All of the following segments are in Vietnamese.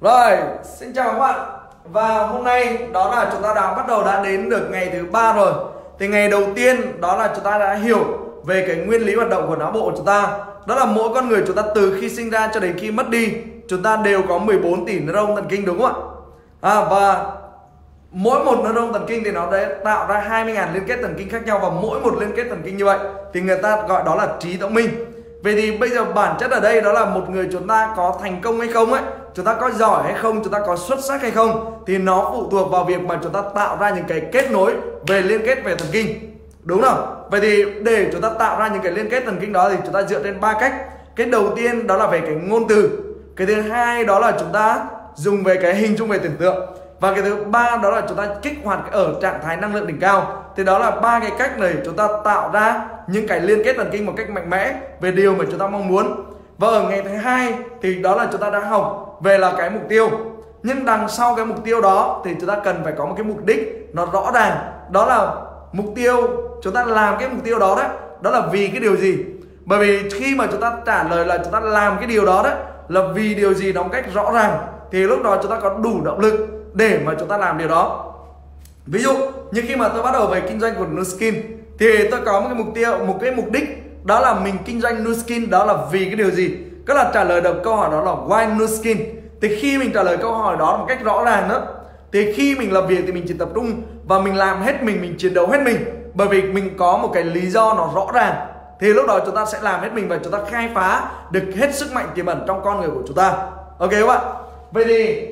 Rồi, xin chào các bạn. Và hôm nay đó là chúng ta đã bắt đầu đã đến được ngày thứ 3 rồi. Thì ngày đầu tiên đó là chúng ta đã hiểu về cái nguyên lý hoạt động của não bộ của chúng ta. Đó là mỗi con người chúng ta từ khi sinh ra cho đến khi mất đi, chúng ta đều có 14 tỷ neuron thần kinh, đúng không ạ? Và mỗi một neuron thần kinh thì nó đã tạo ra 20.000 liên kết thần kinh khác nhau. Và mỗi một liên kết thần kinh như vậy thì người ta gọi đó là trí thông minh. Vậy thì bây giờ bản chất ở đây đó là một người chúng ta có thành công hay không ấy, chúng ta có giỏi hay không, chúng ta có xuất sắc hay không, thì nó phụ thuộc vào việc mà chúng ta tạo ra những cái kết nối về liên kết về thần kinh, đúng không? Vậy thì để chúng ta tạo ra những cái liên kết thần kinh đó thì chúng ta dựa trên ba cách. Cái đầu tiên đó là về cái ngôn từ, cái thứ hai đó là chúng ta dùng về cái hình dung về tưởng tượng, và cái thứ ba đó là chúng ta kích hoạt ở trạng thái năng lượng đỉnh cao. Thì đó là ba cái cách này chúng ta tạo ra những cái liên kết thần kinh một cách mạnh mẽ về điều mà chúng ta mong muốn. Và ở ngày thứ hai thì đó là chúng ta đã học về là cái mục tiêu. Nhưng đằng sau cái mục tiêu đó thì chúng ta cần phải có một cái mục đích nó rõ ràng. Đó là mục tiêu chúng ta làm cái mục tiêu đó đấy, đó là vì cái điều gì. Bởi vì khi mà chúng ta trả lời là chúng ta làm cái điều đó đấy là vì điều gì đó một cách rõ ràng, thì lúc đó chúng ta có đủ động lực để mà chúng ta làm điều đó. Ví dụ như khi mà tôi bắt đầu về kinh doanh của Nu Skin thì tôi có một cái mục tiêu, một cái mục đích, đó là mình kinh doanh Nu Skin đó là vì cái điều gì. Tức là trả lời được câu hỏi đó là why Nu Skin. Thì khi mình trả lời câu hỏi đó một cách rõ ràng đó, thì khi mình làm việc thì mình chỉ tập trung và mình làm hết mình chiến đấu hết mình, bởi vì mình có một cái lý do nó rõ ràng. Thì lúc đó chúng ta sẽ làm hết mình và chúng ta khai phá được hết sức mạnh tiềm ẩn trong con người của chúng ta. Ok các bạn. Vậy thì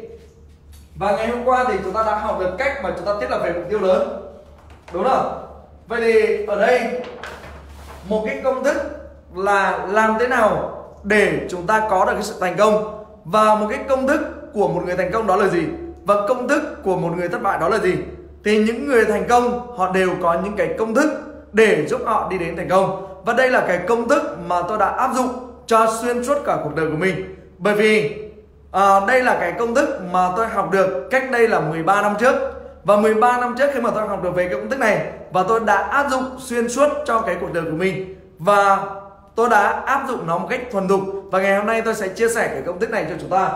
và ngày hôm qua thì chúng ta đã học được cách mà chúng ta thiết lập về mục tiêu lớn, đúng không? Vậy thì ở đây một cái công thức là làm thế nào để chúng ta có được cái sự thành công, và một cái công thức của một người thành công đó là gì, và công thức của một người thất bại đó là gì. Thì những người thành công họ đều có những cái công thức để giúp họ đi đến thành công. Và đây là cái công thức mà tôi đã áp dụng cho xuyên suốt cả cuộc đời của mình. Bởi vì đây là cái công thức mà tôi học được cách đây là 13 năm trước. Và 13 năm trước khi mà tôi học được về cái công thức này, và tôi đã áp dụng xuyên suốt cho cái cuộc đời của mình, và tôi đã áp dụng nó một cách thuần thục. Và ngày hôm nay tôi sẽ chia sẻ cái công thức này cho chúng ta.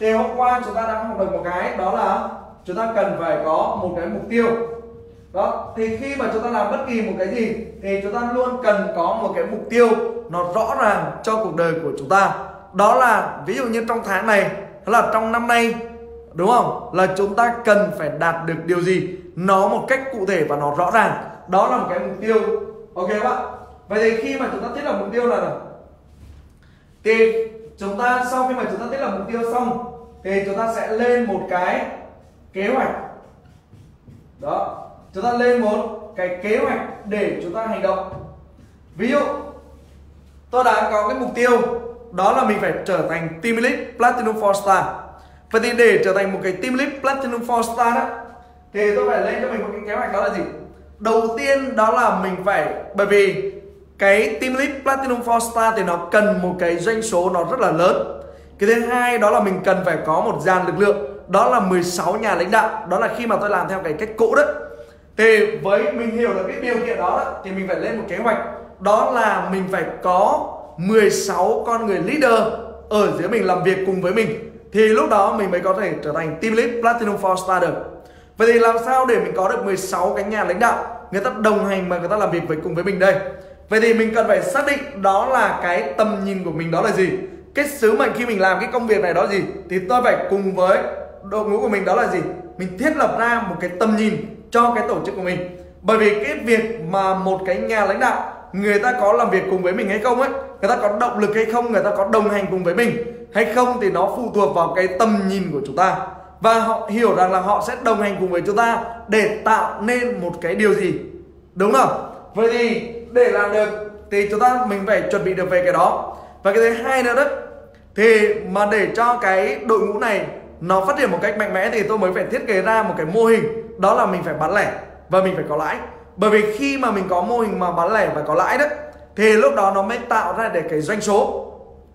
Thì hôm qua chúng ta đã học được một cái, đó là chúng ta cần phải có một cái mục tiêu. Đó, thì khi mà chúng ta làm bất kỳ một cái gì thì chúng ta luôn cần có một cái mục tiêu nó rõ ràng cho cuộc đời của chúng ta. Đó là ví dụ như trong tháng này, đó là trong năm nay, đúng không? Là chúng ta cần phải đạt được điều gì nó một cách cụ thể và nó rõ ràng. Đó là một cái mục tiêu. Ok các bạn. Vậy thì khi mà chúng ta thiết lập mục tiêu là thì chúng ta sau khi mà chúng ta thiết lập mục tiêu xong thì chúng ta sẽ lên một cái kế hoạch. Đó, chúng ta lên một cái kế hoạch để chúng ta hành động. Ví dụ tôi đã có cái mục tiêu đó là mình phải trở thành team lead Platinum 4 star. Vậy thì để trở thành một cái team lead Platinum 4 star đó, thì tôi phải lên cho mình một cái kế hoạch, đó là gì? Đầu tiên đó là mình phải, bởi vì cái team lead Platinum 4 star thì nó cần một cái doanh số nó rất là lớn. Cái thứ hai đó là mình cần phải có một dàn lực lượng, đó là 16 nhà lãnh đạo. Đó là khi mà tôi làm theo cái cách cũ đó, thì với mình hiểu được cái điều kiện đó, thì mình phải lên một kế hoạch, đó là mình phải có 16 con người leader ở dưới mình làm việc cùng với mình, thì lúc đó mình mới có thể trở thành team lead Platinum 4 star được. Vậy thì làm sao để mình có được 16 cái nhà lãnh đạo người ta đồng hành mà người ta làm việc cùng với mình đây? Vậy thì mình cần phải xác định đó là cái tầm nhìn của mình đó là gì, cái sứ mệnh khi mình làm cái công việc này đó là gì. Thì tôi phải cùng với đội ngũ của mình đó là gì, mình thiết lập ra một cái tầm nhìn cho cái tổ chức của mình. Bởi vì cái việc mà một cái nhà lãnh đạo người ta có làm việc cùng với mình hay không ấy, người ta có động lực hay không, người ta có đồng hành cùng với mình hay không, thì nó phụ thuộc vào cái tầm nhìn của chúng ta. Và họ hiểu rằng là họ sẽ đồng hành cùng với chúng ta để tạo nên một cái điều gì, đúng không? Vậy thì để làm được thì chúng ta mình phải chuẩn bị được về cái đó. Và cái thứ hai nữa đó, thì mà để cho cái đội ngũ này nó phát triển một cách mạnh mẽ thì tôi mới phải thiết kế ra một cái mô hình, đó là mình phải bán lẻ và mình phải có lãi. Bởi vì khi mà mình có mô hình mà bán lẻ và có lãi đó, thì lúc đó nó mới tạo ra để cái doanh số,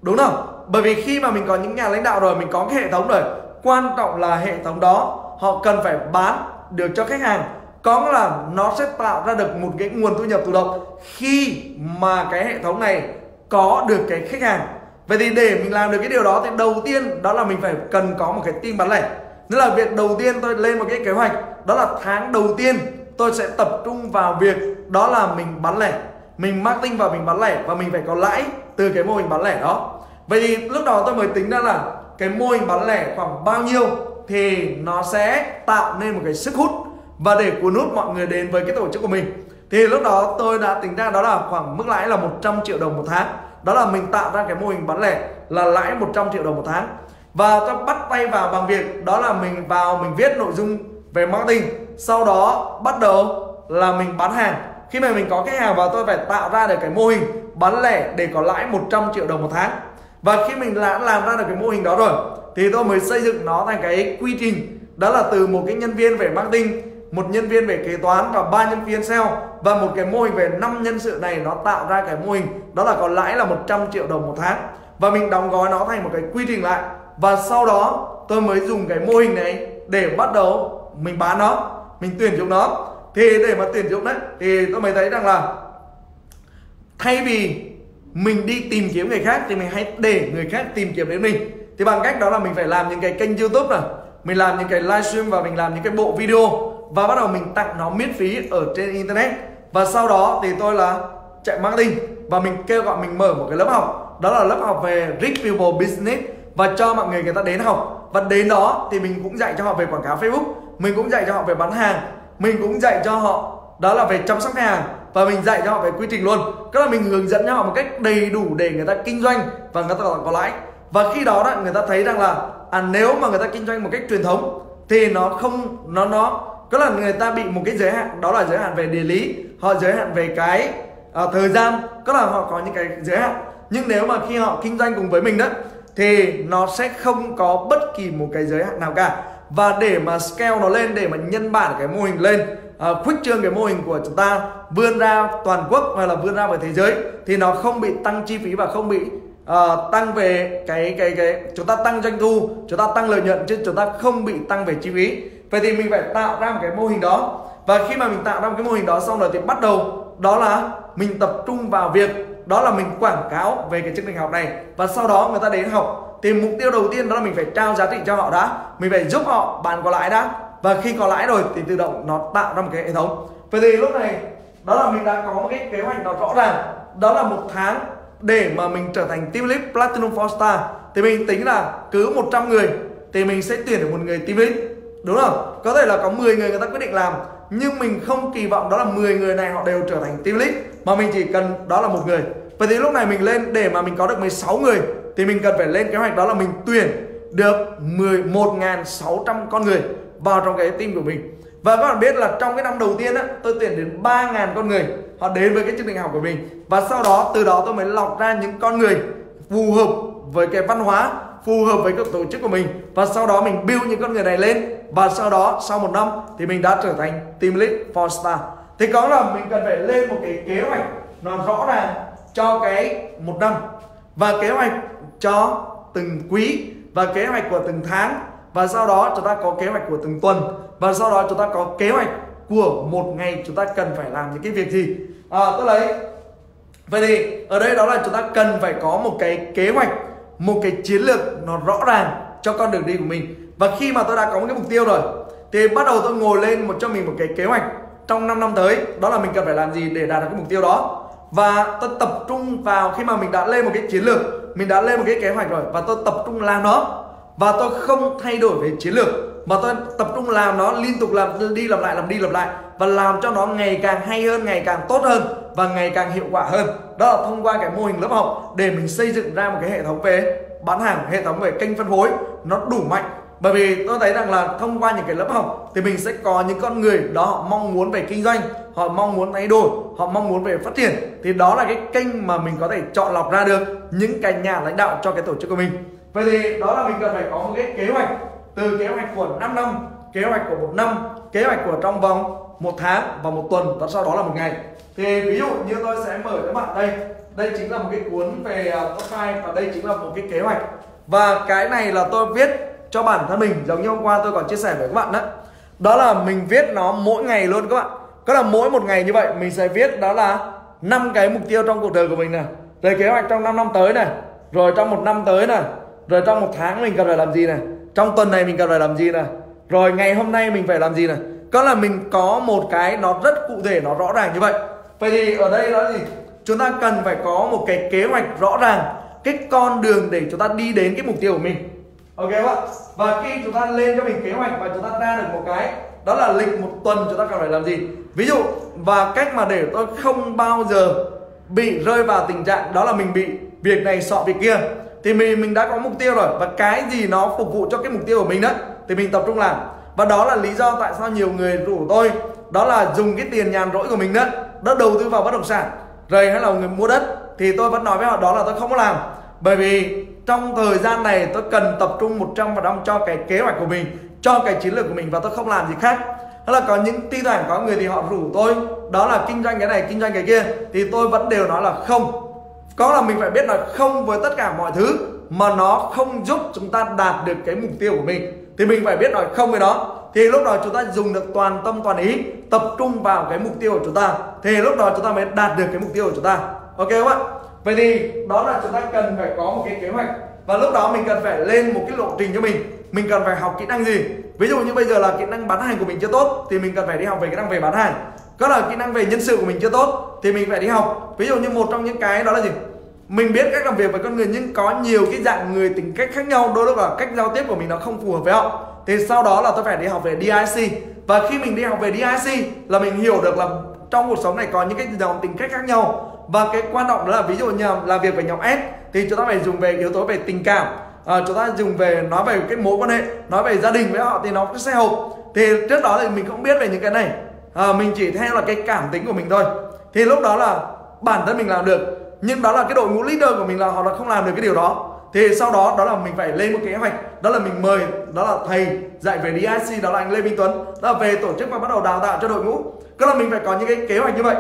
đúng không? Bởi vì khi mà mình có những nhà lãnh đạo rồi, mình có cái hệ thống rồi, quan trọng là hệ thống đó họ cần phải bán được cho khách hàng. Có là nó sẽ tạo ra được một cái nguồn thu nhập thụ động khi mà cái hệ thống này có được cái khách hàng. Vậy thì để mình làm được cái điều đó thì đầu tiên đó là mình phải cần có một cái team bán lẻ. Nên là việc đầu tiên tôi lên một cái kế hoạch, đó là tháng đầu tiên tôi sẽ tập trung vào việc đó là mình bán lẻ, mình marketing và mình bán lẻ, và mình phải có lãi từ cái mô hình bán lẻ đó. Vậy thì lúc đó tôi mới tính ra là cái mô hình bán lẻ khoảng bao nhiêu thì nó sẽ tạo nên một cái sức hút và để cuốn hút mọi người đến với cái tổ chức của mình. Thì lúc đó tôi đã tính ra đó là khoảng mức lãi là 100 triệu đồng một tháng. Đó là mình tạo ra cái mô hình bán lẻ là lãi 100 triệu đồng một tháng. Và tôi bắt tay vào bằng việc đó là mình vào mình viết nội dung về marketing, sau đó bắt đầu là mình bán hàng. Khi mà mình có khách hàng vào tôi phải tạo ra được cái mô hình bán lẻ để có lãi 100 triệu đồng một tháng. Và khi mình đã làm ra được cái mô hình đó rồi thì tôi mới xây dựng nó thành cái quy trình, đó là từ một cái nhân viên về marketing, một nhân viên về kế toán và 3 nhân viên sale, và một cái mô hình về 5 nhân sự này nó tạo ra cái mô hình đó là có lãi là 100 triệu đồng một tháng. Và mình đóng gói nó thành một cái quy trình lại, và sau đó tôi mới dùng cái mô hình này để bắt đầu mình bán nó, mình tuyển dụng nó. Thì để mà tuyển dụng đấy thì tôi mới thấy rằng là thay vì mình đi tìm kiếm người khác thì mình hãy để người khác tìm kiếm đến mình. Thì bằng cách đó là mình phải làm những cái kênh YouTube này, mình làm những cái livestream và mình làm những cái bộ video, và bắt đầu mình tặng nó miễn phí ở trên internet. Và sau đó thì tôi là chạy marketing và mình kêu gọi mình mở một cái lớp học, đó là lớp học về Rich People Business, và cho mọi người ta đến học. Và đến đó thì mình cũng dạy cho họ về quảng cáo Facebook, mình cũng dạy cho họ về bán hàng, mình cũng dạy cho họ đó là về chăm sóc khách hàng, và mình dạy cho họ về quy trình luôn. Tức là mình hướng dẫn cho họ một cách đầy đủ để người ta kinh doanh và người ta có lãi. Và khi đó người ta thấy rằng là nếu mà người ta kinh doanh một cách truyền thống thì nó không tức là người ta bị một cái giới hạn, đó là giới hạn về địa lý, họ giới hạn về cái thời gian, tức là họ có những cái giới hạn. Nhưng nếu mà khi họ kinh doanh cùng với mình đó thì nó sẽ không có bất kỳ một cái giới hạn nào cả. Và để mà scale nó lên, để mà nhân bản cái mô hình lên, khuếch trương cái mô hình của chúng ta vươn ra toàn quốc hay là vươn ra về thế giới, thì nó không bị tăng chi phí và không bị tăng về cái chúng ta tăng doanh thu, chúng ta tăng lợi nhuận, chứ chúng ta không bị tăng về chi phí. Vậy thì mình phải tạo ra một cái mô hình đó. Và khi mà mình tạo ra một cái mô hình đó xong rồi thì bắt đầu đó là mình tập trung vào việc đó là mình quảng cáo về cái chương trình học này, và sau đó người ta đến học. Thì mục tiêu đầu tiên đó là mình phải trao giá trị cho họ đã, mình phải giúp họ bán có lãi đã, và khi có lãi rồi thì tự động nó tạo ra một cái hệ thống. Vậy thì lúc này đó là mình đã có một cái kế hoạch nó rõ ràng, đó là một tháng để mà mình trở thành team lead Platinum 4 star. Thì mình tính là cứ 100 người thì mình sẽ tuyển được 1 người team lead, đúng không? Có thể là có 10 người người ta quyết định làm, nhưng mình không kỳ vọng đó là 10 người này họ đều trở thành team lead, mà mình chỉ cần đó là 1 người. Vậy thì lúc này mình lên để mà mình có được 16 người thì mình cần phải lên kế hoạch đó là mình tuyển được 11.600 con người vào trong cái team của mình. Và các bạn biết là trong cái năm đầu tiên á, tôi tuyển đến 3.000 con người họ đến với cái chương trình học của mình. Và sau đó từ đó tôi mới lọc ra những con người phù hợp với cái văn hóa, phù hợp với cái tổ chức của mình, và sau đó mình build những con người này lên. Và sau đó sau 1 năm thì mình đã trở thành team lead 4 star. Thì có là mình cần phải lên một cái kế hoạch nó rõ ràng cho cái 1 năm, và kế hoạch cho từng quý, và kế hoạch của từng tháng, và sau đó chúng ta có kế hoạch của từng tuần, và sau đó chúng ta có kế hoạch của 1 ngày chúng ta cần phải làm những cái việc gì. Tôi lấy vậy thì ở đây đó là chúng ta cần phải có một cái kế hoạch, một cái chiến lược nó rõ ràng cho con đường đi của mình. Và khi mà tôi đã có một cái mục tiêu rồi thì bắt đầu tôi ngồi lên cho mình một cái kế hoạch trong 5 năm tới, đó là mình cần phải làm gì để đạt được cái mục tiêu đó. Và tôi tập trung vào, khi mà mình đã lên một cái chiến lược, mình đã lên một cái kế hoạch rồi, và tôi tập trung làm nó, và tôi không thay đổi về chiến lược, mà tôi tập trung làm nó liên tục, làm đi làm lại và làm cho nó ngày càng hay hơn, ngày càng tốt hơn và ngày càng hiệu quả hơn. Đó là thông qua cái mô hình lớp học để mình xây dựng ra một cái hệ thống về bán hàng, hệ thống về kênh phân phối nó đủ mạnh. Bởi vì tôi thấy rằng là thông qua những cái lớp học thì mình sẽ có những con người đó họ mong muốn về kinh doanh, họ mong muốn thay đổi, họ mong muốn về phát triển. Thì đó là cái kênh mà mình có thể chọn lọc ra được những cái nhà lãnh đạo cho cái tổ chức của mình. Vậy thì đó là mình cần phải có một cái kế hoạch, từ kế hoạch của 5 năm, kế hoạch của 1 năm, kế hoạch của trong vòng 1 tháng và 1 tuần, và sau đó là 1 ngày. Thì ví dụ như tôi sẽ mở các bạn đây. Đây chính là một cái cuốn về top 5 và đây chính là một cái kế hoạch. Và cái này là tôi viết cho bản thân mình, giống như hôm qua tôi còn chia sẻ với các bạn đó. Đó là mình viết nó mỗi ngày luôn các bạn. Tức là mỗi 1 ngày như vậy mình sẽ viết đó là 5 cái mục tiêu trong cuộc đời của mình này, rồi kế hoạch trong 5 năm tới này, rồi trong một năm tới này, rồi trong một tháng mình cần phải làm gì này, trong tuần này mình cần phải làm gì này, rồi ngày hôm nay mình phải làm gì này. Có là mình có một cái nó rất cụ thể, nó rõ ràng như vậy. Vậy thì ở đây nó gì? Chúng ta cần phải có một cái kế hoạch rõ ràng, cái con đường để chúng ta đi đến cái mục tiêu của mình. Ok không ạ? Và khi chúng ta lên cho mình kế hoạch và chúng ta ra được một cái, đó là lịch một tuần chúng ta cần phải làm gì. Ví dụ, và cách mà để tôi không bao giờ bị rơi vào tình trạng đó là mình bị việc này sọ việc kia, thì mình đã có mục tiêu rồi, và cái gì nó phục vụ cho cái mục tiêu của mình đó thì mình tập trung làm. Và đó là lý do tại sao nhiều người rủ tôi, đó là dùng cái tiền nhàn rỗi của mình đó, đã đầu tư vào bất động sản rồi hay là người mua đất, thì tôi vẫn nói với họ đó là tôi không có làm, bởi vì trong thời gian này tôi cần tập trung 100% cho cái kế hoạch của mình, cho cái chiến lược của mình, và tôi không làm gì khác. Đó là có những thi thoảng có người thì họ rủ tôi đó là kinh doanh cái này, kinh doanh cái kia, thì tôi vẫn đều nói là không. Có là mình phải biết là không với tất cả mọi thứ mà nó không giúp chúng ta đạt được cái mục tiêu của mình, thì mình phải biết nói không với nó. Thì lúc đó chúng ta dùng được toàn tâm toàn ý, tập trung vào cái mục tiêu của chúng ta, thì lúc đó chúng ta mới đạt được cái mục tiêu của chúng ta. Ok không ạ? Vậy thì đó là chúng ta cần phải có một cái kế hoạch, và lúc đó mình cần phải lên một cái lộ trình cho mình. Mình cần phải học kỹ năng gì? Ví dụ như bây giờ là kỹ năng bán hàng của mình chưa tốt, thì mình cần phải đi học về kỹ năng về bán hàng. Có là kỹ năng về nhân sự của mình chưa tốt, thì mình phải đi học. Ví dụ như một trong những cái đó là gì? Mình biết cách làm việc với con người, nhưng có nhiều cái dạng người tính cách khác nhau, đôi lúc là cách giao tiếp của mình nó không phù hợp với họ, thì sau đó là tôi phải đi học về DIC. Và khi mình đi học về DIC là mình hiểu được là trong cuộc sống này có những cái dòng tính cách khác nhau. Và cái quan trọng đó là ví dụ như làm việc với nhóm S thì chúng ta phải dùng về yếu tố về tình cảm, chúng ta dùng về nói về cái mối quan hệ, nói về gia đình với họ thì nó cũng sẽ hợp. Thì trước đó thì mình cũng biết về những cái này, mình chỉ theo là cái cảm tính của mình thôi, thì lúc đó là bản thân mình làm được, nhưng đó là cái đội ngũ leader của mình là họ là không làm được cái điều đó. Thì sau đó đó là mình phải lên một kế hoạch, đó là mình mời đó là thầy dạy về DIC, đó là anh Lê Minh Tuấn, đó là về tổ chức và bắt đầu đào tạo cho đội ngũ. Tức là mình phải có những cái kế hoạch như vậy.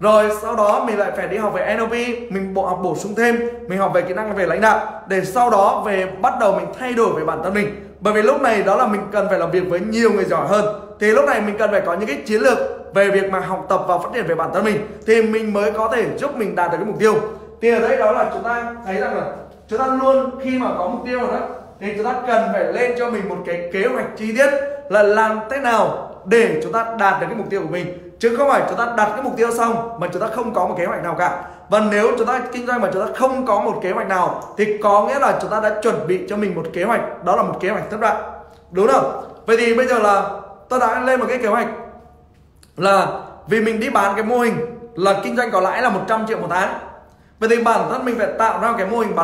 Rồi sau đó mình lại phải đi học về NLP, mình học bổ sung thêm, mình học về kỹ năng về lãnh đạo, để sau đó về bắt đầu mình thay đổi về bản thân mình. Bởi vì lúc này đó là mình cần phải làm việc với nhiều người giỏi hơn, thì lúc này mình cần phải có những cái chiến lược về việc mà học tập và phát triển về bản thân mình, thì mình mới có thể giúp mình đạt được cái mục tiêu. Thì ở đây đó là chúng ta thấy rằng là chúng ta luôn khi mà có mục tiêu rồi đó, thì chúng ta cần phải lên cho mình một cái kế hoạch chi tiết là làm thế nào để chúng ta đạt được cái mục tiêu của mình, chứ không phải chúng ta đặt cái mục tiêu xong mà chúng ta không có một kế hoạch nào cả. Và nếu chúng ta kinh doanh mà chúng ta không có một kế hoạch nào thì có nghĩa là chúng ta đã chuẩn bị cho mình một kế hoạch, đó là một kế hoạch thất bại, đúng không? Vậy thì bây giờ là tôi đã lên một cái kế hoạch là vì mình đi bán cái mô hình là kinh doanh có lãi là 100 triệu một tháng. Vậy thì bản thân mình phải tạo ra cái mô hình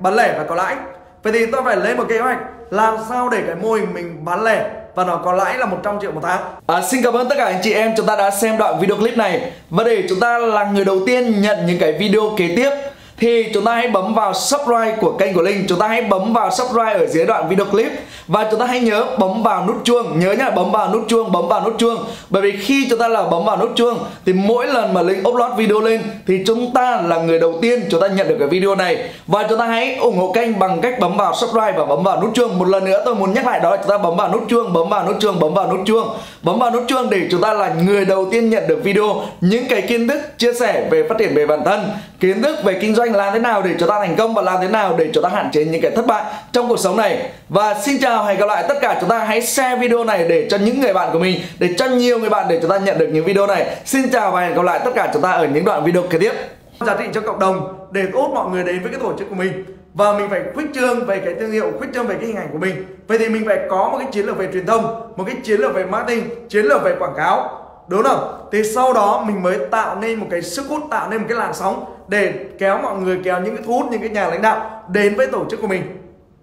bán lẻ và có lãi. Vậy thì tôi phải lên một kế hoạch làm sao để cái mô hình mình bán lẻ và nó có lãi là 100 triệu một tháng. Xin cảm ơn tất cả anh chị em chúng ta đã xem đoạn video clip này. Và để chúng ta là người đầu tiên nhận những cái video kế tiếp thì chúng ta hãy bấm vào subscribe của kênh của Linh. Chúng ta hãy bấm vào subscribe ở dưới đoạn video clip. Và chúng ta hãy nhớ bấm vào nút chuông. Nhớ nhá, bấm vào nút chuông, bấm vào nút chuông. Bởi vì khi chúng ta là bấm vào nút chuông thì mỗi lần mà Linh upload video lên thì chúng ta là người đầu tiên chúng ta nhận được cái video này. Và chúng ta hãy ủng hộ kênh bằng cách bấm vào subscribe và bấm vào nút chuông. Một lần nữa tôi muốn nhắc lại đó là chúng ta bấm vào nút chuông, bấm vào nút chuông, bấm vào nút chuông. Bấm vào nút chuông để chúng ta là người đầu tiên nhận được video, những cái kiến thức chia sẻ về phát triển về bản thân, kiến thức về kinh doanh, làm thế nào để chúng ta thành công và làm thế nào để chúng ta hạn chế những cái thất bại trong cuộc sống này. Và xin chào, hẹn gặp lại tất cả chúng ta. Hãy share video này để cho những người bạn của mình, để cho nhiều người bạn để chúng ta nhận được những video này. Xin chào và hẹn gặp lại tất cả chúng ta ở những đoạn video kế tiếp. Giá trị cho cộng đồng để tốt mọi người đến với cái tổ chức của mình, và mình phải khuếch trương về cái thương hiệu, khuếch trương về cái hình ảnh của mình. Vậy thì mình phải có một cái chiến lược về truyền thông, một cái chiến lược về marketing, chiến lược về quảng cáo, đúng không? Thì sau đó mình mới tạo nên một cái sức hút, tạo nên một cái làn sóng để kéo mọi người, kéo những cái thu hút, những cái nhà lãnh đạo đến với tổ chức của mình.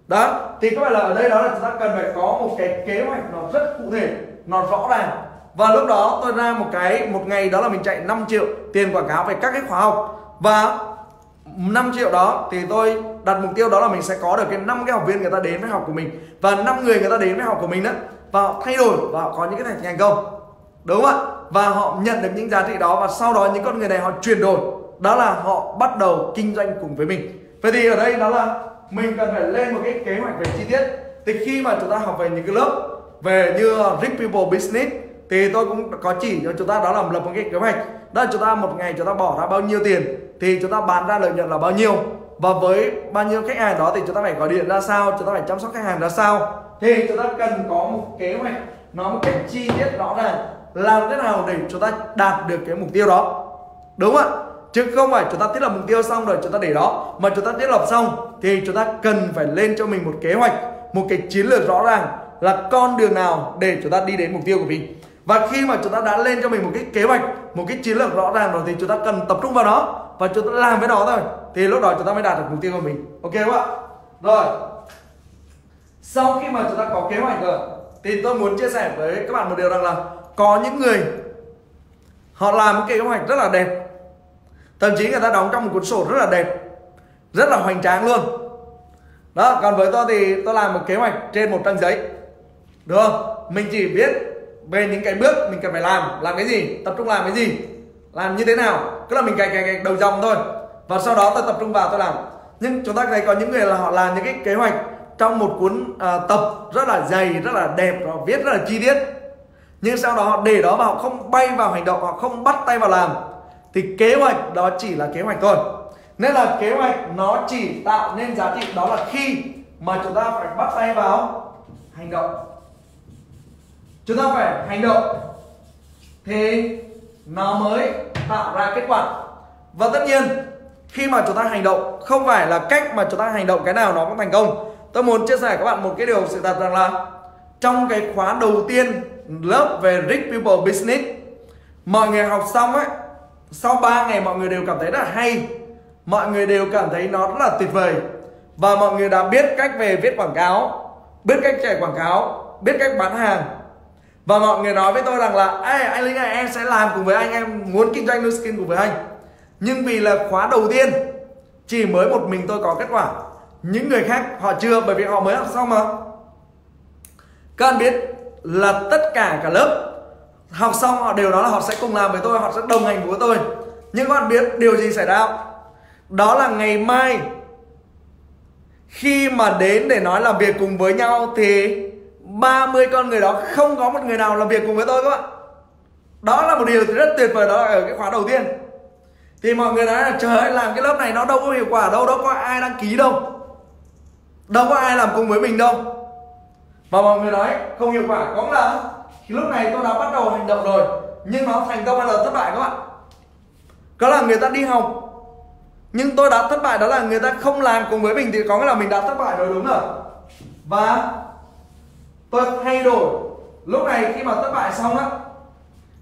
Đó, thì các bạn là ở đây đó là chúng ta cần phải có một cái kế hoạch nó rất cụ thể, nó rõ ràng. Và lúc đó tôi ra một ngày đó là mình chạy 5 triệu tiền quảng cáo về các cái khóa học. Và 5 triệu đó thì tôi đặt mục tiêu đó là mình sẽ có được cái 5 cái học viên người ta đến với học của mình, và 5 người người ta đến với học của mình đó, và họ thay đổi và họ có những cái thành công, đúng không ạ? Và họ nhận được những giá trị đó, và sau đó những con người này họ chuyển đổi, đó là họ bắt đầu kinh doanh cùng với mình. Vậy thì ở đây đó là mình cần phải lên một cái kế hoạch về chi tiết. Thì khi mà chúng ta học về những cái lớp về như Rich People Business thì tôi cũng có chỉ cho chúng ta đó là lập một cái kế hoạch, đó là chúng ta một ngày chúng ta bỏ ra bao nhiêu tiền thì chúng ta bán ra lợi nhuận là bao nhiêu. và với bao nhiêu khách hàng đó thì chúng ta phải gọi điện ra sao, chúng ta phải chăm sóc khách hàng ra sao. Thì chúng ta cần có một kế hoạch nó một cách chi tiết rõ ràng, làm thế nào để chúng ta đạt được cái mục tiêu đó, đúng không ạ? Chứ không phải chúng ta thiết lập mục tiêu xong rồi chúng ta để đó, mà chúng ta thiết lập xong thì chúng ta cần phải lên cho mình một kế hoạch, một cái chiến lược rõ ràng là con đường nào để chúng ta đi đến mục tiêu của mình. Và khi mà chúng ta đã lên cho mình một cái kế hoạch, một cái chiến lược rõ ràng rồi thì chúng ta cần tập trung vào nó và chúng ta làm với nó thôi, thì lúc đó chúng ta mới đạt được mục tiêu của mình, ok không ạ? Rồi, sau khi mà chúng ta có kế hoạch rồi thì tôi muốn chia sẻ với các bạn một điều rằng là có những người họ làm một kế hoạch rất là đẹp, thậm chí người ta đóng trong một cuốn sổ rất là đẹp, rất là hoành tráng luôn đó. Còn với tôi thì tôi làm một kế hoạch trên một trang giấy, được không? Mình chỉ biết về những cái bước mình cần phải làm cái gì, tập trung làm cái gì, làm như thế nào, cứ là mình gạch đầu dòng thôi, và sau đó tôi tập trung vào tôi làm. Nhưng chúng ta thấy có những người là họ làm những cái kế hoạch trong một cuốn tập rất là dày, rất là đẹp, họ viết rất là chi tiết, nhưng sau đó họ để đó và họ không bay vào hành động, họ không bắt tay vào làm, thì kế hoạch đó chỉ là kế hoạch thôi. Nên là kế hoạch nó chỉ tạo nên giá trị đó là khi mà chúng ta phải bắt tay vào hành động, chúng ta phải hành động thì nó mới tạo ra kết quả. Và tất nhiên khi mà chúng ta hành động, không phải là cách mà chúng ta hành động cái nào nó cũng thành công. Tôi muốn chia sẻ với các bạn một cái điều sự thật rằng là trong cái khóa đầu tiên lớp về Rich People Business, mọi người học xong ấy, sau 3 ngày mọi người đều cảm thấy rất là hay, mọi người đều cảm thấy nó rất là tuyệt vời, và mọi người đã biết cách về viết quảng cáo, biết cách chạy quảng cáo, biết cách bán hàng. Và mọi người nói với tôi rằng là ê, anh Linh ơi, em sẽ làm cùng với anh, em muốn kinh doanh Nu Skin cùng với anh. Nhưng vì là khóa đầu tiên chỉ mới một mình tôi có kết quả, những người khác họ chưa, bởi vì họ mới học xong mà. Các bạn biết là tất cả lớp học xong họ đều nói là họ sẽ cùng làm với tôi, họ sẽ đồng hành với tôi. Nhưng các bạn biết điều gì xảy ra? Đó là ngày mai khi mà đến để nói làm việc cùng với nhau thì 30 con người đó không có một người nào làm việc cùng với tôi các bạn. Đó là một điều rất tuyệt vời, đó là ở cái khóa đầu tiên. Thì mọi người nói là trời ơi, làm cái lớp này nó đâu có hiệu quả đâu, đâu có ai đăng ký đâu, đâu có ai làm cùng với mình đâu. Và mọi người nói không hiệu quả, có là lúc này tôi đã bắt đầu hành động rồi, nhưng nó thành công hay là thất bại các bạn? Có là người ta đi học, nhưng tôi đã thất bại, đó là người ta không làm cùng với mình, thì có nghĩa là mình đã thất bại rồi, đúng rồi. Và tôi thay đổi. Lúc này khi mà thất bại xong á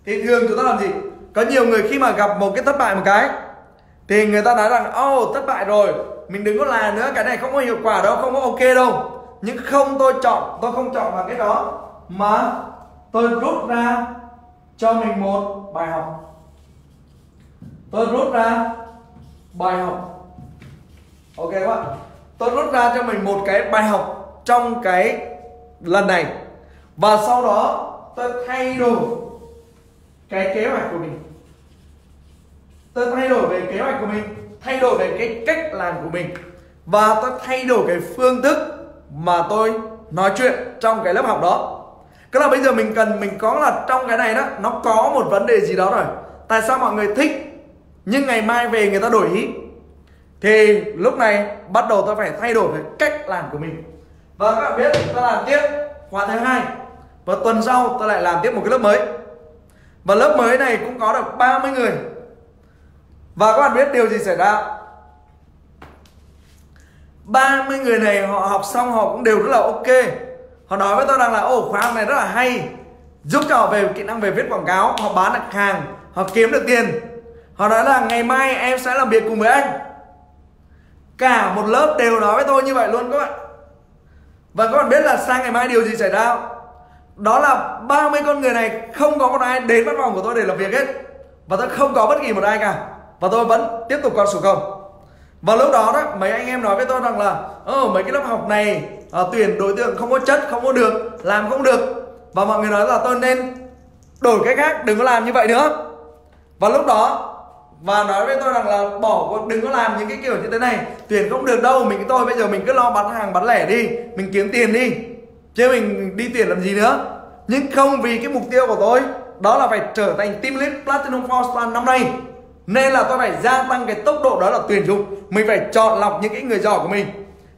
thì thường chúng ta làm gì? Có nhiều người khi mà gặp một cái thất bại một cái thì người ta nói rằng ô, thất bại rồi, mình đừng có làm nữa, cái này không có hiệu quả đâu, không có ok đâu. Nhưng không, tôi không chọn vào cái đó, mà tôi rút ra cho mình một bài học. Tôi rút ra bài học, ok các bạn? Tôi rút ra cho mình một cái bài học trong cái lần này, và sau đó tôi thay đổi cái kế hoạch của mình, tôi thay đổi về kế hoạch của mình, thay đổi về cái cách làm của mình, và tôi thay đổi cái phương thức mà tôi nói chuyện trong cái lớp học đó. Tức là bây giờ mình cần, mình có là trong cái này đó nó có một vấn đề gì đó rồi, tại sao mọi người thích nhưng ngày mai về người ta đổi ý, thì lúc này bắt đầu tôi phải thay đổi cái cách làm của mình. Và các bạn biết, tôi làm tiếp khóa thứ 2 và tuần sau tôi lại làm tiếp một cái lớp mới, và lớp mới này cũng có được 30 người. Và các bạn biết điều gì xảy ra? 30 người này họ học xong họ cũng đều rất là ok, họ nói với tôi rằng là ồ, khóa này rất là hay, giúp cho họ về kỹ năng về viết quảng cáo, họ bán được hàng, họ kiếm được tiền. Họ nói là ngày mai em sẽ làm việc cùng với anh. Cả một lớp đều nói với tôi như vậy luôn các bạn. Và các bạn biết là sang ngày mai điều gì xảy ra? Đó là 30 con người này không có một ai đến văn phòng của tôi để làm việc hết, và tôi không có bất kỳ một ai cả, và tôi vẫn tiếp tục con số 0. Và lúc đó đó, mấy anh em nói với tôi rằng là mấy cái lớp học này tuyển đối tượng không có chất, không có được, làm không được. Và mọi người nói là tôi nên đổi cách khác, đừng có làm như vậy nữa. Và lúc đó và nói với tôi rằng là bỏ, đừng có làm những cái kiểu như thế này, tuyển không được đâu, tôi bây giờ mình cứ lo bán hàng bán lẻ đi, mình kiếm tiền đi, chứ mình đi tuyển làm gì nữa. Nhưng không, vì cái mục tiêu của tôi đó là phải trở thành team lead Platinum 4 Star năm nay, Nên là tôi phải gia tăng cái tốc độ đó là tuyển dụng. Mình phải chọn lọc những cái người giỏi của mình.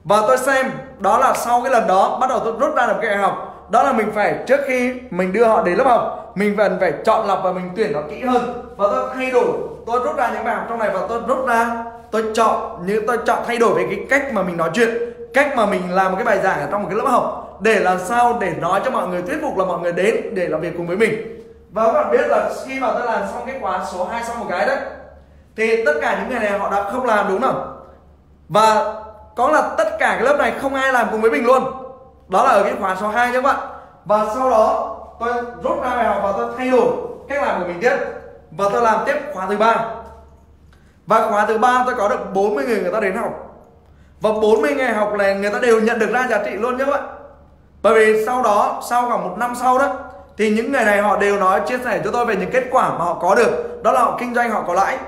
Và tôi xem đó là sau cái lần đó bắt đầu tôi rút ra được cái bài học. Đó là mình phải, trước khi mình đưa họ đến lớp học, mình cần phải chọn lọc và mình tuyển nó kỹ hơn. Và tôi thay đổi, tôi rút ra những bài học trong này và tôi rút ra, tôi chọn thay đổi về cái cách mà mình nói chuyện, cách mà mình làm một cái bài giảng ở trong một cái lớp học, để làm sao để nói cho mọi người, thuyết phục là mọi người đến để làm việc cùng với mình. Và các bạn biết là khi mà tôi làm xong cái khóa số 2 xong một cái đấy, thì tất cả những người này họ đã không làm, đúng không? Và có là tất cả cái lớp này không ai làm cùng với mình luôn. Đó là ở cái khóa số 2 nhé các bạn. Và sau đó tôi rút ra bài học và tôi thay đổi cách làm của mình tiếp. Và tôi làm tiếp khóa thứ 3. Và khóa thứ 3 tôi có được 40 người ta đến học. Và 40 ngày học này người ta đều nhận được ra giá trị luôn nhé các bạn. Bởi vì sau đó, sau khoảng 1 năm sau đó, thì những người này họ đều nói, chia sẻ cho tôi về những kết quả mà họ có được. Đó là họ kinh doanh, họ có lãi.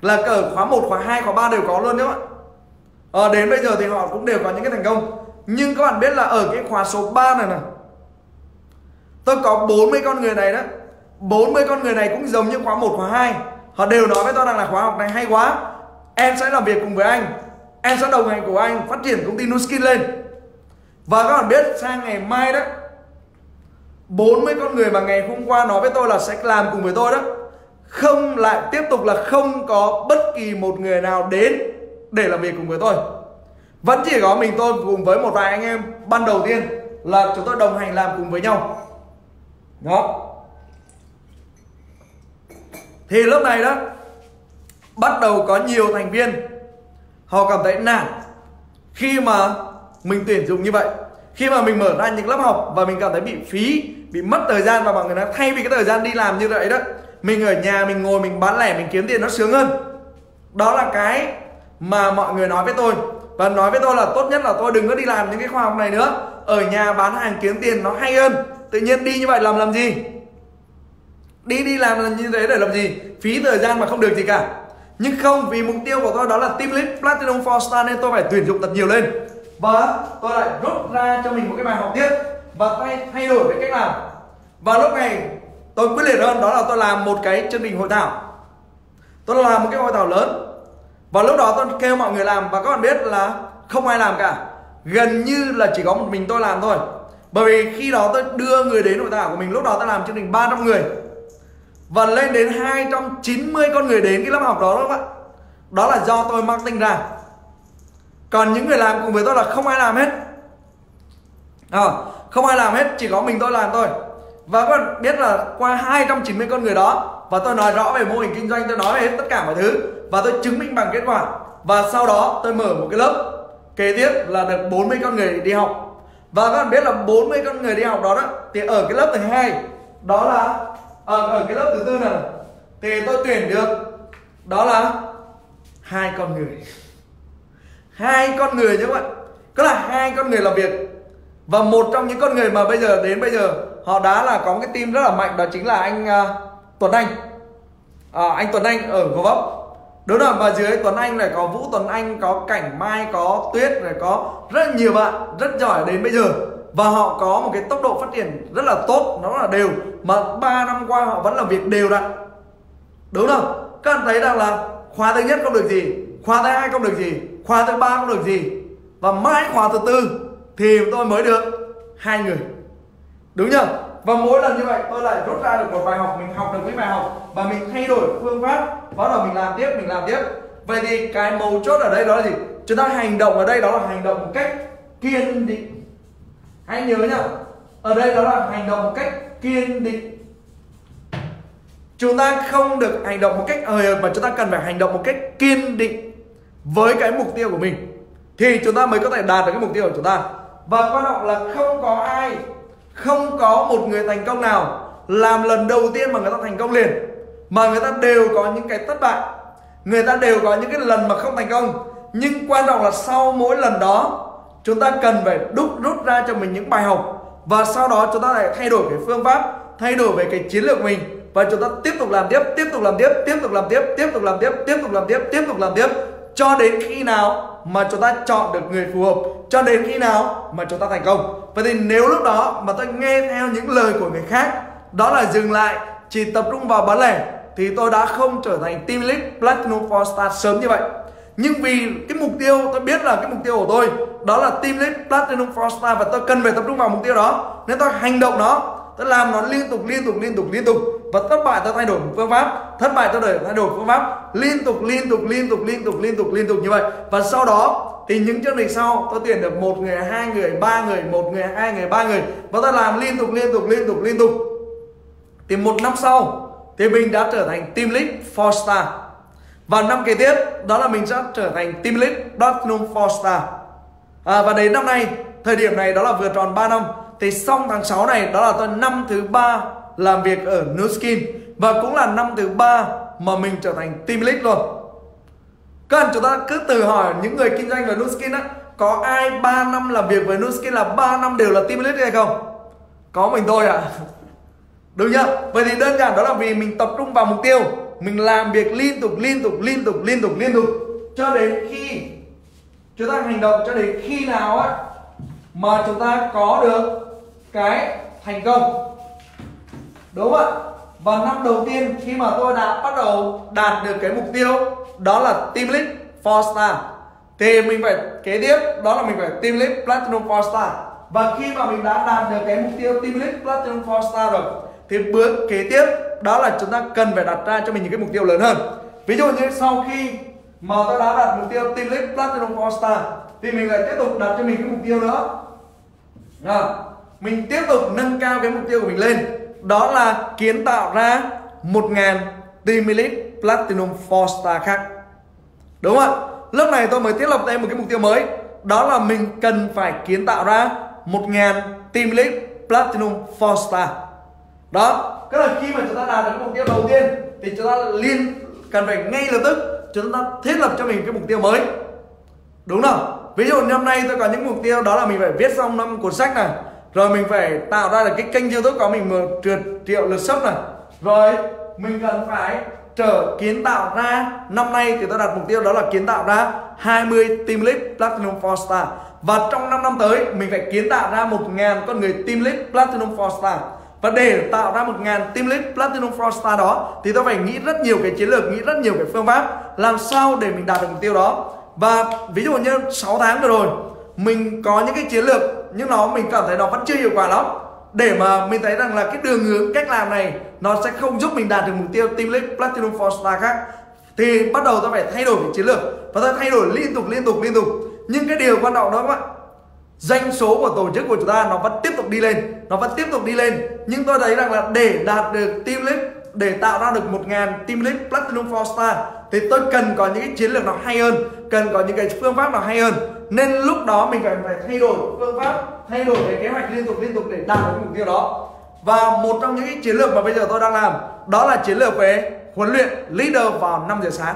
Là ở khóa 1, khóa 2, khóa 3 đều có luôn nhé các bạn. Đến bây giờ thì họ cũng đều có những cái thành công. Nhưng các bạn biết là ở cái khóa số 3 này nè, tôi có 40 con người này đó. 40 con người này cũng giống như khóa 1, khóa 2. Họ đều nói với tôi rằng là khóa học này hay quá, em sẽ làm việc cùng với anh, em sẽ đồng hành cùng anh phát triển công ty Nu Skin lên. Và các bạn biết sang ngày mai đó, 40 con người mà ngày hôm qua nói với tôi là sẽ làm cùng với tôi đó, không lại tiếp tục là không có bất kỳ một người nào đến để làm việc cùng với tôi. Vẫn chỉ có mình tôi cùng với một vài anh em ban đầu tiên là chúng tôi đồng hành làm cùng với nhau. Đó. Thì lúc này đó bắt đầu có nhiều thành viên họ cảm thấy nản khi mà mình tuyển dụng như vậy. Khi mà mình mở ra những lớp học và mình cảm thấy bị phí, bị mất thời gian, và mọi người nói thay vì cái thời gian đi làm như vậy đó, mình ở nhà mình ngồi mình bán lẻ mình kiếm tiền nó sướng hơn. Đó là cái mà mọi người nói với tôi. Và nói với tôi là tốt nhất là tôi đừng có đi làm những cái khóa học này nữa, ở nhà bán hàng kiếm tiền nó hay hơn. Tự nhiên đi như vậy làm gì? Đi làm là như thế để làm gì? Phí thời gian mà không được gì cả. Nhưng không, vì mục tiêu của tôi đó là Team Lead Platinum 4 Star, nên tôi phải tuyển dụng thật nhiều lên. Và tôi lại rút ra cho mình một cái bài học tiếp và thay đổi cái cách làm. Và lúc này tôi quyết liệt hơn, đó là tôi làm một cái chương trình hội thảo. Tôi làm một cái hội thảo lớn. Và lúc đó tôi kêu mọi người làm và các bạn biết là không ai làm cả. Gần như là chỉ có một mình tôi làm thôi. Bởi vì khi đó tôi đưa người đến hội thảo của mình, lúc đó tôi làm chương trình 300 người. Và lên đến 290 con người đến cái lớp học đó các bạn. Đó là do tôi marketing ra. Còn những người làm cùng với tôi là không ai làm hết. Không ai làm hết, chỉ có mình tôi làm thôi. Và các bạn biết là qua 290 con người đó, và tôi nói rõ về mô hình kinh doanh, tôi nói về hết tất cả mọi thứ, và tôi chứng minh bằng kết quả. Và sau đó tôi mở một cái lớp kế tiếp là được 40 con người đi học. Và các bạn biết là 40 con người đi học đó, thì ở cái lớp thứ 2, đó là ở cái lớp thứ 4 này, thì tôi tuyển được đó là 2 con người nhé các bạn. Cứ là 2 con người làm việc. Và một trong những con người mà đến bây giờ họ đã là có một cái team rất là mạnh, đó chính là anh Tuấn Anh. Anh Tuấn Anh ở Gò Vấp. Đúng rồi, và dưới Tuấn Anh này có Vũ Tuấn Anh, có Cảnh Mai, có Tuyết, này có rất nhiều bạn rất giỏi đến bây giờ. Và họ có một cái tốc độ phát triển rất là tốt, nó là đều. Mà 3 năm qua họ vẫn làm việc đều đặn. Đúng không? Các bạn thấy rằng là khóa thứ nhất không được gì, khóa thứ hai không được gì, khóa thứ ba không được gì, và mãi khóa thứ tư thì tôi mới được 2 người. Đúng nhờ? Và mỗi lần như vậy tôi lại rút ra được một bài học, mình học được cái bài học và mình thay đổi phương pháp, bắt đầu mình làm tiếp, Vậy thì cái mấu chốt ở đây đó là gì? Chúng ta hành động ở đây đó là hành động một cách kiên định. Hãy nhớ nhá, ở đây đó là hành động một cách kiên định. Chúng ta không được hành động một cách hời hợt, mà chúng ta cần phải hành động một cách kiên định với cái mục tiêu của mình, thì chúng ta mới có thể đạt được cái mục tiêu của chúng ta. Và quan trọng là không có một người thành công nào làm lần đầu tiên mà người ta thành công liền. Mà người ta đều có những cái thất bại, người ta đều có những cái lần mà không thành công. Nhưng quan trọng là sau mỗi lần đó, chúng ta cần phải rút ra cho mình những bài học. Và sau đó chúng ta lại thay đổi cái phương pháp, thay đổi về cái chiến lược của mình. Và chúng ta tiếp tục làm tiếp, tiếp tục làm tiếp cho đến khi nào mà chúng ta chọn được người phù hợp, cho đến khi nào mà chúng ta thành công. Vậy thì nếu lúc đó mà tôi nghe theo những lời của người khác, đó là dừng lại, chỉ tập trung vào bán lẻ, thì tôi đã không trở thành team lead Platinum 4 Star sớm như vậy. Nhưng vì cái mục tiêu, tôi biết là cái mục tiêu của tôi đó là team lead Platinum 4 Star và tôi cần phải tập trung vào mục tiêu đó, nên tôi hành động nó, tôi làm nó liên tục. Và thất bại tôi thay đổi phương pháp, liên tục như vậy. Và sau đó thì những chương trình sau tôi tuyển được 1 người, 2 người, 3 người và tôi làm liên tục. Thì 1 năm sau thì mình đã trở thành team lead 4 star, và năm kế tiếp đó là mình sẽ trở thành team lead Platinum 4 star. Và đến năm nay, thời điểm này đó là vừa tròn 3 năm, thì xong tháng 6 này đó là tôi năm thứ 3 làm việc ở Nu Skin và cũng là năm thứ 3 mà mình trở thành team lead luôn. Các anh chúng ta cứ tự hỏi những người kinh doanh với Nu Skin á, có ai 3 năm làm việc với Nu Skin là 3 năm đều là team lead hay không? Có mình tôi ạ. Đúng chưa? Vậy thì đơn giản đó là vì mình tập trung vào mục tiêu, mình làm việc liên tục cho đến khi chúng ta hành động, cho đến khi nào á mà chúng ta có được cái thành công. Đúng không ạ? Và năm đầu tiên khi mà tôi đã bắt đầu đạt được cái mục tiêu đó là team lead 4 star, thì mình phải kế tiếp đó là mình phải team lead Platinum 4 star. Và khi mà mình đã đạt được cái mục tiêu team lead Platinum 4 star rồi thì bước kế tiếp đó là chúng ta cần phải đặt ra cho mình những cái mục tiêu lớn hơn. Ví dụ như sau khi mà tôi đã đạt mục tiêu team lead Platinum 4 star thì mình lại tiếp tục đặt cho mình cái mục tiêu nữa. Mình tiếp tục nâng cao cái mục tiêu của mình lên, đó là kiến tạo ra 1000 team lead Platinum 4 star khác. Đúng không ạ? Lúc này tôi mới thiết lập thêm một cái mục tiêu mới, đó là mình cần phải kiến tạo ra 1000 team lead Platinum 4 star. Đó, tức là khi mà chúng ta đạt được cái mục tiêu đầu tiên thì chúng ta cần phải ngay lập tức chúng ta thiết lập cho mình cái mục tiêu mới. Đúng không? Ví dụ năm nay tôi có những mục tiêu đó là mình phải viết xong 5 cuốn sách này, rồi mình phải tạo ra được cái kênh YouTube có mình 1 triệu lượt sub này, rồi mình cần phải kiến tạo ra, năm nay thì tôi đặt mục tiêu đó là kiến tạo ra 20 team lead Platinum 4 star. Và trong 5 năm tới mình phải kiến tạo ra 1000 con người team lead Platinum 4 star. Và để tạo ra 1000 team lead Platinum 4 star đó thì tôi phải nghĩ rất nhiều cái chiến lược, nghĩ rất nhiều cái phương pháp làm sao để mình đạt được mục tiêu đó. Và ví dụ như 6 tháng vừa rồi mình có những cái chiến lược nhưng mình cảm thấy nó vẫn chưa hiệu quả lắm, để mà mình thấy rằng là cái đường hướng cách làm này nó sẽ không giúp mình đạt được mục tiêu team lead Platinum 4 star khác, thì bắt đầu tôi phải thay đổi cái chiến lược và tôi thay đổi liên tục. Nhưng cái điều quan trọng đó các bạn, doanh số của tổ chức của chúng ta nó vẫn tiếp tục đi lên, nhưng tôi thấy rằng là để đạt được team lead, để tạo ra được 1000 team lead Platinum 4 star thì tôi cần có những cái chiến lược nó hay hơn, cần có những cái phương pháp nó hay hơn, nên lúc đó mình phải thay đổi phương pháp, thay đổi cái kế hoạch liên tục để đạt được mục tiêu đó. Và một trong những cái chiến lược mà bây giờ tôi đang làm đó là chiến lược về huấn luyện leader vào 5 giờ sáng.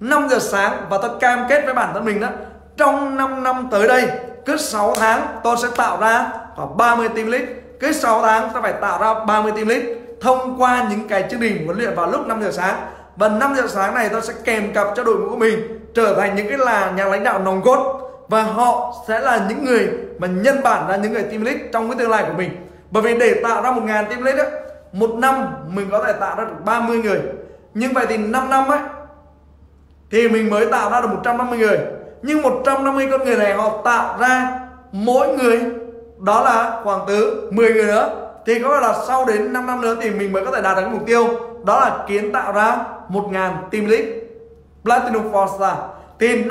5 giờ sáng và tôi cam kết với bản thân mình đó, trong 5 năm tới đây cứ 6 tháng tôi sẽ tạo ra khoảng 30 team lead, cứ 6 tháng tôi phải tạo ra 30 team lead thông qua những cái chương trình huấn luyện vào lúc 5 giờ sáng. Và 5 giờ sáng này tôi sẽ kèm cặp cho đội ngũ của mình trở thành những cái là nhà lãnh đạo nòng cốt, và họ sẽ là những người mà nhân bản ra những người team lead trong cái tương lai của mình. Bởi vì để tạo ra 1000 team lead ấy, 1 năm mình có thể tạo ra được 30 người. Nhưng vậy thì 5 năm ấy thì mình mới tạo ra được 150 người. Nhưng 150 con người này họ tạo ra mỗi người đó là khoảng từ 10 người nữa, thì có là sau đến 5 năm nữa thì mình mới có thể đạt được mục tiêu đó là kiến tạo ra 1000 team lead Platinum 4 star. Thì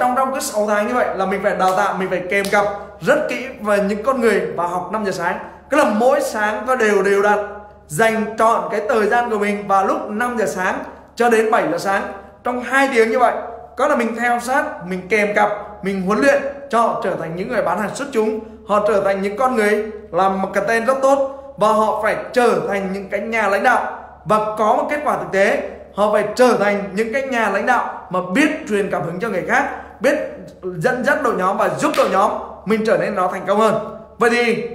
trong cứ 6 tháng như vậy là mình phải đào tạo, mình phải kèm cặp rất kỹ về những con người và học 5 giờ sáng. Cứ là mỗi sáng tôi đều đặn dành trọn cái thời gian của mình vào lúc 5 giờ sáng cho đến 7 giờ sáng, trong 2 tiếng như vậy. Có là mình theo sát, mình kèm cặp, mình huấn luyện cho họ trở thành những người bán hàng xuất chúng, họ trở thành những con người làm marketing rất tốt, và họ phải trở thành những cái nhà lãnh đạo. Và có một kết quả thực tế, họ phải trở thành những cái nhà lãnh đạo mà biết truyền cảm hứng cho người khác, biết dẫn dắt đội nhóm và giúp đội nhóm mình trở nên nó thành công hơn. Vậy thì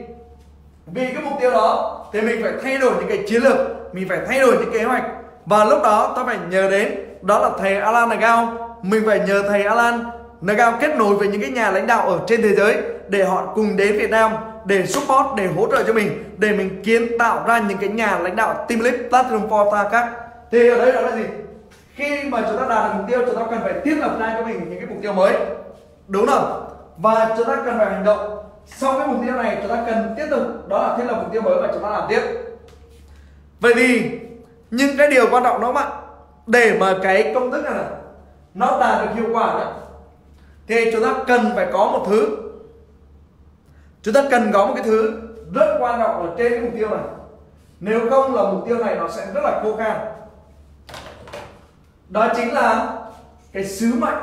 vì cái mục tiêu đó thì mình phải thay đổi những cái chiến lược, mình phải thay đổi những kế hoạch. Và lúc đó tôi phải nhờ đến đó là thầy Alan Ngao. Mình phải nhờ thầy Alan Ngao kết nối với những cái nhà lãnh đạo ở trên thế giới để họ cùng đến Việt Nam để support, để hỗ trợ cho mình, để mình kiến tạo ra những cái nhà lãnh đạo team lead platform for ta khác. Thì ở đây đó là gì? Khi mà chúng ta đạt được mục tiêu, chúng ta cần phải thiết lập ra cho mình những cái mục tiêu mới, đúng không? Và chúng ta cần phải hành động. Sau cái mục tiêu này chúng ta cần tiếp tục, đó là thiết lập mục tiêu mới và chúng ta làm tiếp. Vậy thì những cái điều quan trọng đó mà để mà cái công thức này nó đạt được hiệu quả đó, thì chúng ta cần phải có một thứ, chúng ta cần có một cái thứ rất quan trọng ở trên cái mục tiêu này. Nếu không là mục tiêu này nó sẽ rất là khô khan. Đó chính là cái sứ mệnh.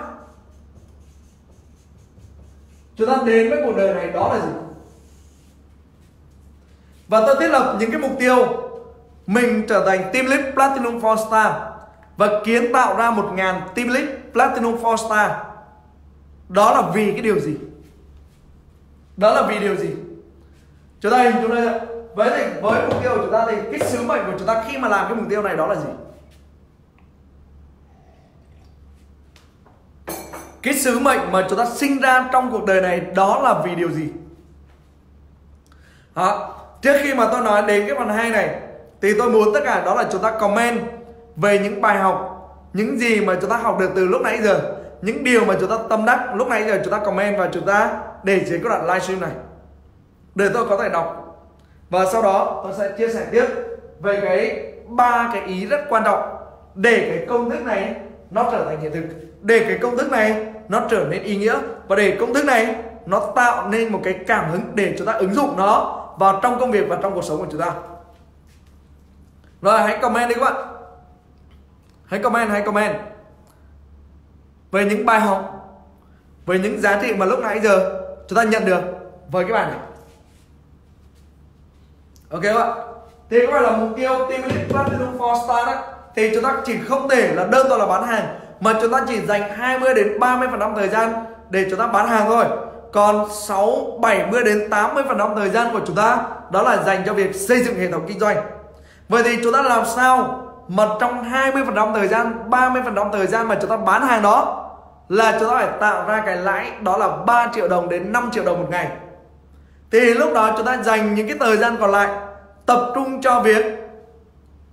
Chúng ta đến với cuộc đời này đó là gì? Và tôi thiết lập những cái mục tiêu mình trở thành team lead Platinum 4 Star và kiến tạo ra 1000 team lead Platinum 4 Star. Đó là vì cái điều gì? Đó là vì điều gì? Chúng ta hình dung đây ạ. Với mục tiêu của chúng ta thì cái sứ mệnh của chúng ta khi mà làm cái mục tiêu này đó là gì? Cái sứ mệnh mà chúng ta sinh ra trong cuộc đời này đó là vì điều gì? Đó. Trước khi mà tôi nói đến cái phần 2 này thì tôi muốn tất cả đó là chúng ta comment về những bài học, những gì mà chúng ta học được từ lúc nãy giờ, những điều mà chúng ta tâm đắc lúc nãy giờ, chúng ta comment và chúng ta để dưới cái đoạn livestream này để tôi có thể đọc. Và sau đó tôi sẽ chia sẻ tiếp về cái 3 cái ý rất quan trọng để cái công thức này nó trở thành hiện thực, để cái công thức này nó trở nên ý nghĩa, và để công thức này nó tạo nên một cái cảm hứng để chúng ta ứng dụng nó vào trong công việc và trong cuộc sống của chúng ta. Rồi hãy comment đi các bạn. Hãy comment về những bài học, về những giá trị mà lúc nãy giờ chúng ta nhận được với cái bài này. Ok các bạn. Thì các bạn là mục tiêu Team Lead Platinum 4 Star đó, thì chúng ta chỉ không thể là đơn thuần là bán hàng, mà chúng ta chỉ dành 20 đến 30% thời gian để chúng ta bán hàng thôi. Còn 70 đến 80% thời gian của chúng ta đó là dành cho việc xây dựng hệ thống kinh doanh. Vậy thì chúng ta làm sao mà trong 20% thời gian, 30% thời gian mà chúng ta bán hàng đó là chúng ta phải tạo ra cái lãi đó là 3 triệu đồng đến 5 triệu đồng một ngày. Thì lúc đó chúng ta dành những cái thời gian còn lại tập trung cho việc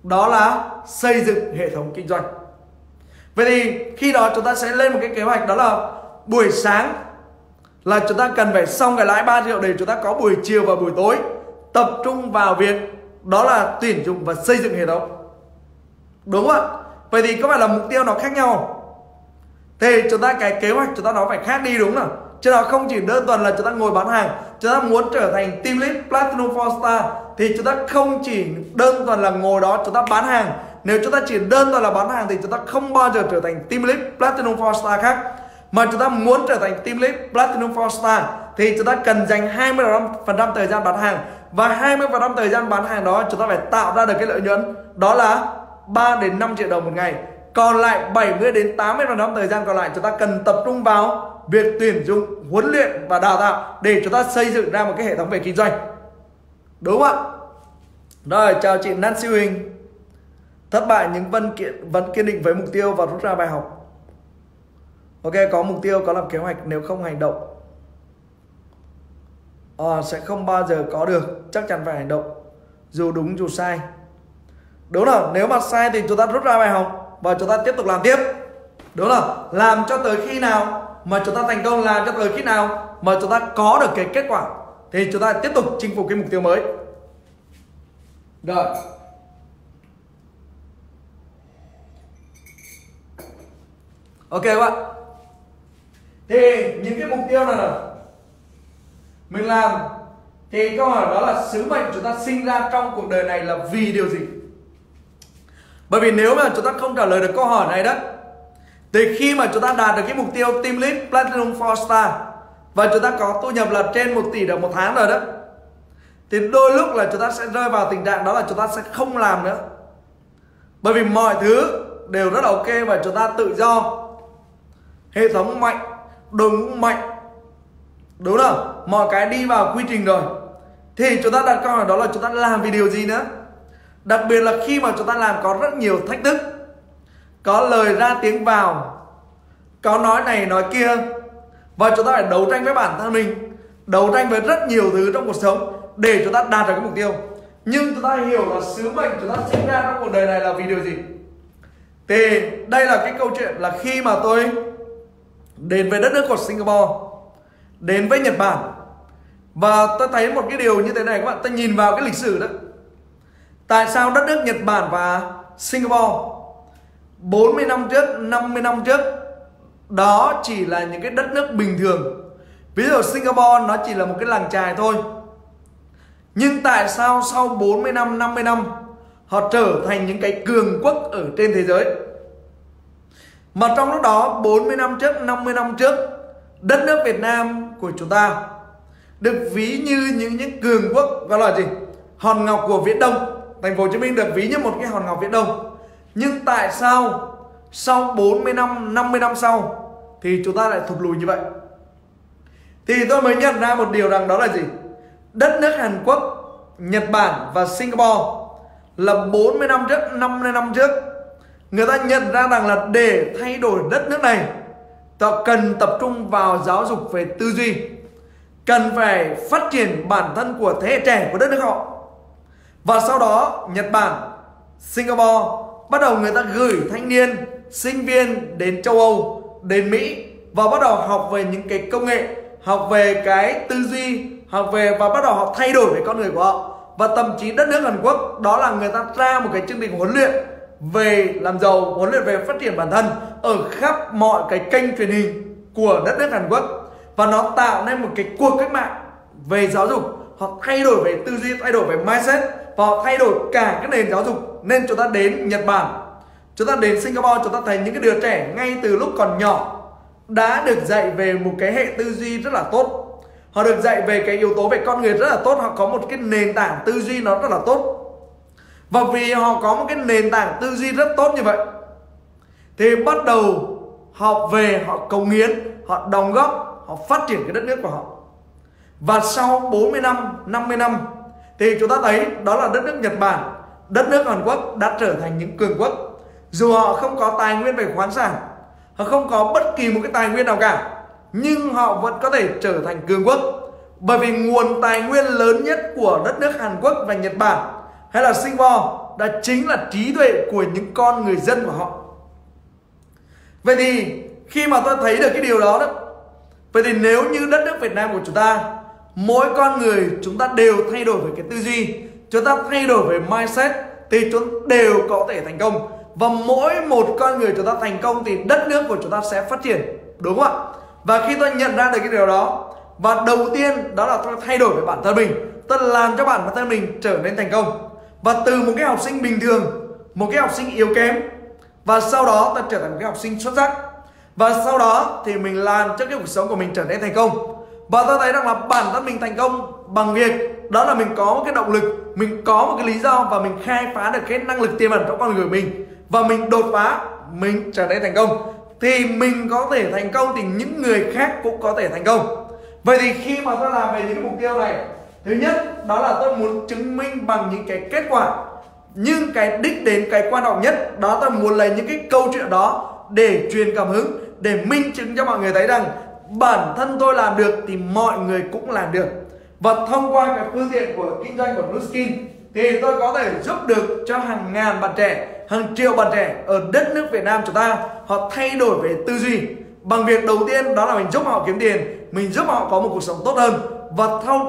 đó là xây dựng hệ thống kinh doanh. Vậy thì khi đó chúng ta sẽ lên một cái kế hoạch đó là buổi sáng là chúng ta cần phải xong cái lãi 3 triệu để chúng ta có buổi chiều và buổi tối tập trung vào việc đó là tuyển dụng và xây dựng hệ thống. Đúng không ạ? Vậy thì có phải là mục tiêu nó khác nhau? Thì chúng ta cái kế hoạch chúng ta nó phải khác đi, đúng không? Chứ nó không chỉ đơn thuần là chúng ta ngồi bán hàng. Chúng ta muốn trở thành Team Lead Platinum 4 Star thì chúng ta không chỉ đơn thuần là ngồi đó chúng ta bán hàng. Nếu chúng ta chỉ đơn thuần là bán hàng thì chúng ta không bao giờ trở thành Team Lead Platinum 4 Star khác. Mà chúng ta muốn trở thành Team Lead Platinum 4 Star thì chúng ta cần dành 20% thời gian bán hàng, và 20% thời gian bán hàng đó chúng ta phải tạo ra được cái lợi nhuận đó là 3 đến 5 triệu đồng một ngày. Còn lại 70 đến 80% thời gian còn lại chúng ta cần tập trung vào việc tuyển dụng, huấn luyện và đào tạo để chúng ta xây dựng ra một cái hệ thống về kinh doanh. Đúng không ạ? Rồi, chào chị Nancy Huỳnh. Thất bại những vẫn kiên định với mục tiêu và rút ra bài học. Ok, có mục tiêu, có làm kế hoạch, nếu không hành động sẽ không bao giờ có được. Chắc chắn phải hành động, dù đúng dù sai. Đúng không? Nếu mà sai thì chúng ta rút ra bài học và chúng ta tiếp tục làm tiếp. Đúng không? Làm cho tới khi nào mà chúng ta thành công, làm cho tới khi nào mà chúng ta có được cái kết quả thì chúng ta tiếp tục chinh phục cái mục tiêu mới. Rồi. Ok các bạn. Thì những cái mục tiêu này là mình làm, thì câu hỏi đó là sứ mệnh chúng ta sinh ra trong cuộc đời này là vì điều gì? Bởi vì nếu mà chúng ta không trả lời được câu hỏi này đó, thì khi mà chúng ta đạt được cái mục tiêu Team Lead Platinum 4 Star và chúng ta có thu nhập là trên 1 tỷ đồng một tháng rồi đó, thì đôi lúc là chúng ta sẽ rơi vào tình trạng đó là chúng ta sẽ không làm nữa. Bởi vì mọi thứ đều rất là ok và chúng ta tự do, hệ thống mạnh, đội ngũ mạnh, đúng không? Mọi cái đi vào quy trình rồi. Thì chúng ta đặt câu hỏi đó là chúng ta làm vì điều gì nữa? Đặc biệt là khi mà chúng ta làm có rất nhiều thách thức, có lời ra tiếng vào, có nói này nói kia, và chúng ta phải đấu tranh với bản thân mình. đấu tranh với rất nhiều thứ trong cuộc sống để chúng ta đạt được cái mục tiêu. Nhưng chúng ta hiểu là sứ mệnh chúng ta sinh ra trong cuộc đời này là vì điều gì. Thì đây là cái câu chuyện là khi mà tôi đến với đất nước của Singapore, đến với Nhật Bản, và tôi thấy một cái điều như thế này các bạn. Tôi nhìn vào cái lịch sử đó. Tại sao đất nước Nhật Bản và Singapore 40 năm trước, 50 năm trước đó chỉ là những cái đất nước bình thường. Ví dụ Singapore nó chỉ là một cái làng chài thôi. Nhưng tại sao sau 40 năm, 50 năm họ trở thành những cái cường quốc ở trên thế giới? Mà trong lúc đó 40 năm trước, 50 năm trước, đất nước Việt Nam của chúng ta được ví như những cường quốc, gọi là gì? Hòn ngọc của Viễn Đông. Thành phố Hồ Chí Minh được ví như một cái hòn ngọc Viễn Đông. Nhưng tại sao sau 40 năm, 50 năm sau thì chúng ta lại thụt lùi như vậy? Thì tôi mới nhận ra một điều rằng đó là gì? Đất nước Hàn Quốc, Nhật Bản và Singapore là 40 năm trước, 50 năm trước, người ta nhận ra rằng là để thay đổi đất nước này, ta cần tập trung vào giáo dục về tư duy, cần phải phát triển bản thân của thế hệ trẻ của đất nước họ. Và sau đó Nhật Bản, Singapore bắt đầu người ta gửi thanh niên, sinh viên đến châu Âu, đến Mỹ, và bắt đầu học về những cái công nghệ, học về cái tư duy, học về và bắt đầu học thay đổi về con người của họ. Và thậm chí đất nước Hàn Quốc đó là người ta ra một cái chương trình huấn luyện về làm giàu, huấn luyện về phát triển bản thân ở khắp mọi cái kênh truyền hình của đất nước Hàn Quốc. Và nó tạo nên một cái cuộc cách mạng về giáo dục. Họ thay đổi về tư duy, thay đổi về mindset, và họ thay đổi cả cái nền giáo dục. Nên chúng ta đến Nhật Bản, chúng ta đến Singapore, chúng ta thấy những cái đứa trẻ ngay từ lúc còn nhỏ đã được dạy về một cái hệ tư duy rất là tốt. Họ được dạy về cái yếu tố về con người rất là tốt. Họ có một cái nền tảng tư duy nó rất là tốt. Và vì họ có một cái nền tảng tư duy rất tốt như vậy thì bắt đầu họ về, họ cống hiến, họ đóng góp, họ phát triển cái đất nước của họ. Và sau 40 năm, 50 năm thì chúng ta thấy đó là đất nước Nhật Bản, đất nước Hàn Quốc đã trở thành những cường quốc. Dù họ không có tài nguyên về khoáng sản, họ không có bất kỳ một cái tài nguyên nào cả, nhưng họ vẫn có thể trở thành cường quốc. Bởi vì nguồn tài nguyên lớn nhất của đất nước Hàn Quốc và Nhật Bản hay là Singapore đã chính là trí tuệ của những con người dân của họ. Vậy thì khi mà tôi thấy được cái điều đó, vậy thì nếu như đất nước Việt Nam của chúng ta, mỗi con người chúng ta đều thay đổi về cái tư duy, chúng ta thay đổi về mindset, thì chúng ta đều có thể thành công. Và mỗi một con người chúng ta thành công thì đất nước của chúng ta sẽ phát triển, đúng không ạ? Và khi tôi nhận ra được cái điều đó, và đầu tiên đó là tôi thay đổi về bản thân mình. Tôi làm cho bản thân mình trở nên thành công. Và từ một cái học sinh bình thường, một cái học sinh yếu kém, và sau đó tôi trở thành một cái học sinh xuất sắc. Và sau đó thì mình làm cho cái cuộc sống của mình trở nên thành công. Và tôi thấy rằng là bản thân mình thành công bằng việc đó là mình có một cái động lực, mình có một cái lý do, và mình khai phá được cái năng lực tiềm ẩn trong con người mình, và mình đột phá, mình trở nên thành công. Thì mình có thể thành công thì những người khác cũng có thể thành công. Vậy thì khi mà tôi làm về những mục tiêu này, thứ nhất đó là tôi muốn chứng minh bằng những cái kết quả. Nhưng cái đích đến, cái quan trọng nhất đó, tôi muốn lấy những cái câu chuyện đó để truyền cảm hứng, để minh chứng cho mọi người thấy rằng bản thân tôi làm được thì mọi người cũng làm được. Và thông qua cái phương diện của kinh doanh của Nu Skin thì tôi có thể giúp được cho hàng ngàn bạn trẻ, hàng triệu bạn trẻ ở đất nước Việt Nam chúng ta. Họ thay đổi về tư duy bằng việc đầu tiên đó là mình giúp họ kiếm tiền, mình giúp họ có một cuộc sống tốt hơn. Và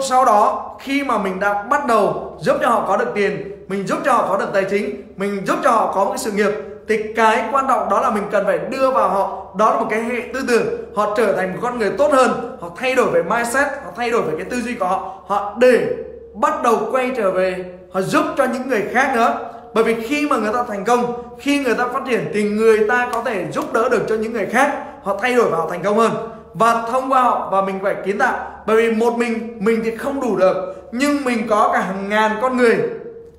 sau đó khi mà mình đã bắt đầu giúp cho họ có được tiền, mình giúp cho họ có được tài chính, mình giúp cho họ có một cái sự nghiệp, thì cái quan trọng đó là mình cần phải đưa vào họ, đó là một cái hệ tư tưởng. Họ trở thành một con người tốt hơn, họ thay đổi về mindset, họ thay đổi về cái tư duy của họ. Họ để bắt đầu quay trở về, họ giúp cho những người khác nữa. Bởi vì khi mà người ta thành công, khi người ta phát triển thì người ta có thể giúp đỡ được cho những người khác. Họ thay đổi và họ thành công hơn. Và thông qua họ, và mình phải kiến tạo. Bởi vì một mình thì không đủ được. Nhưng mình có cả hàng ngàn con người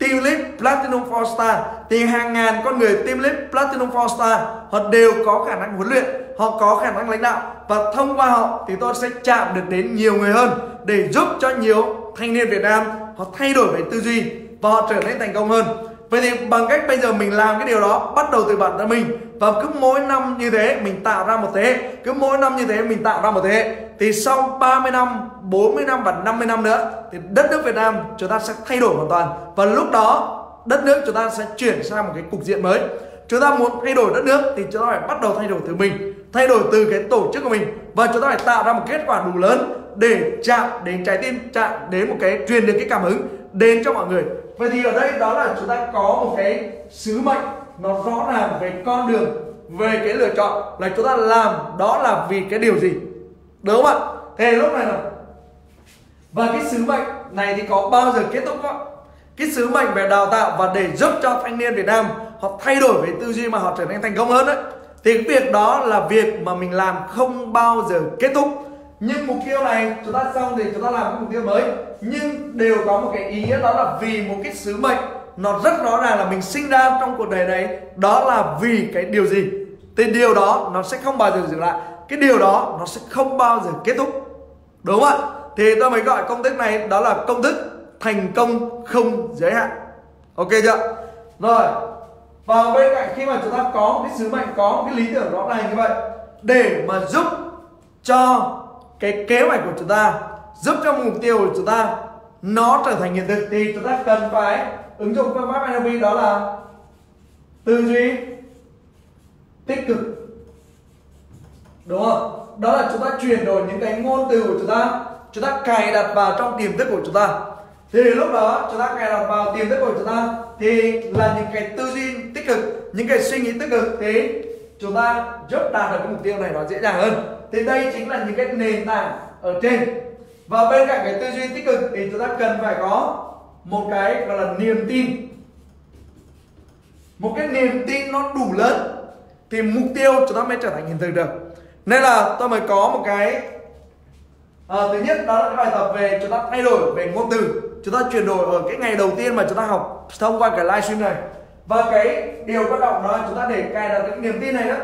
Team Lead Platinum 4 Star. Thì hàng ngàn con người Team Lead Platinum 4 Star họ đều có khả năng huấn luyện, họ có khả năng lãnh đạo. Và thông qua họ thì tôi sẽ chạm được đến nhiều người hơn, để giúp cho nhiều thanh niên Việt Nam họ thay đổi về tư duy và họ trở nên thành công hơn. Vậy thì bằng cách bây giờ mình làm cái điều đó bắt đầu từ bản thân mình, và cứ mỗi năm như thế mình tạo ra một thế hệ, cứ mỗi năm như thế mình tạo ra một thế hệ, thì sau 30 năm, 40 năm và 50 năm nữa thì đất nước Việt Nam chúng ta sẽ thay đổi hoàn toàn, và lúc đó đất nước chúng ta sẽ chuyển sang một cái cục diện mới. Chúng ta muốn thay đổi đất nước thì chúng ta phải bắt đầu thay đổi từ mình, thay đổi từ cái tổ chức của mình, và chúng ta phải tạo ra một kết quả đủ lớn để chạm đến trái tim, chạm đến một cái, truyền được cái cảm hứng đến cho mọi người. Vậy thì ở đây đó là chúng ta có một cái sứ mệnh nó rõ ràng về con đường, về cái lựa chọn là chúng ta làm đó là vì cái điều gì, đúng không ạ? Thế lúc này là và cái sứ mệnh này thì có bao giờ kết thúc không? Cái sứ mệnh về đào tạo và để giúp cho thanh niên Việt Nam họ thay đổi về tư duy mà họ trở nên thành công hơn đấy, thì cái việc đó là việc mà mình làm không bao giờ kết thúc. Nhưng mục tiêu này chúng ta xong thì chúng ta làm cái mục tiêu mới, nhưng đều có một cái ý nghĩa, đó là vì một cái sứ mệnh nó rất rõ ràng là mình sinh ra trong cuộc đời này đó là vì cái điều gì, thì điều đó nó sẽ không bao giờ dừng lại, cái điều đó nó sẽ không bao giờ kết thúc, đúng không ạ? Thì tôi mới gọi công thức này đó là công thức thành công không giới hạn, ok chưa? Rồi, và bên cạnh khi mà chúng ta có một cái sứ mệnh, có một cái lý tưởng rõ ràng như vậy để mà giúp cho cái kế hoạch của chúng ta, giúp cho mục tiêu của chúng ta nó trở thành hiện thực, thì chúng ta cần phải ứng dụng phương pháp NLP, đó là tư duy tích cực, đúng không? Đó là chúng ta chuyển đổi những cái ngôn từ của chúng ta cài đặt vào trong tiềm thức của chúng ta, thì lúc đó chúng ta cài đặt vào tiềm thức của chúng ta thì là những cái tư duy tích cực, những cái suy nghĩ tích cực, thì chúng ta giúp đạt được cái mục tiêu này nó dễ dàng hơn. Thì đây chính là những cái nền tảng ở trên, và bên cạnh cái tư duy tích cực thì chúng ta cần phải có một cái gọi là niềm tin, một cái niềm tin nó đủ lớn thì mục tiêu chúng ta mới trở thành hiện thực được. Nên là tôi mới có một cái thứ nhất đó là cái bài tập về chúng ta thay đổi về ngôn từ. Chúng ta chuyển đổi ở cái ngày đầu tiên mà chúng ta học thông qua cái livestream này, và cái điều quan trọng đó là chúng ta để cài đặt cái niềm tin này đó,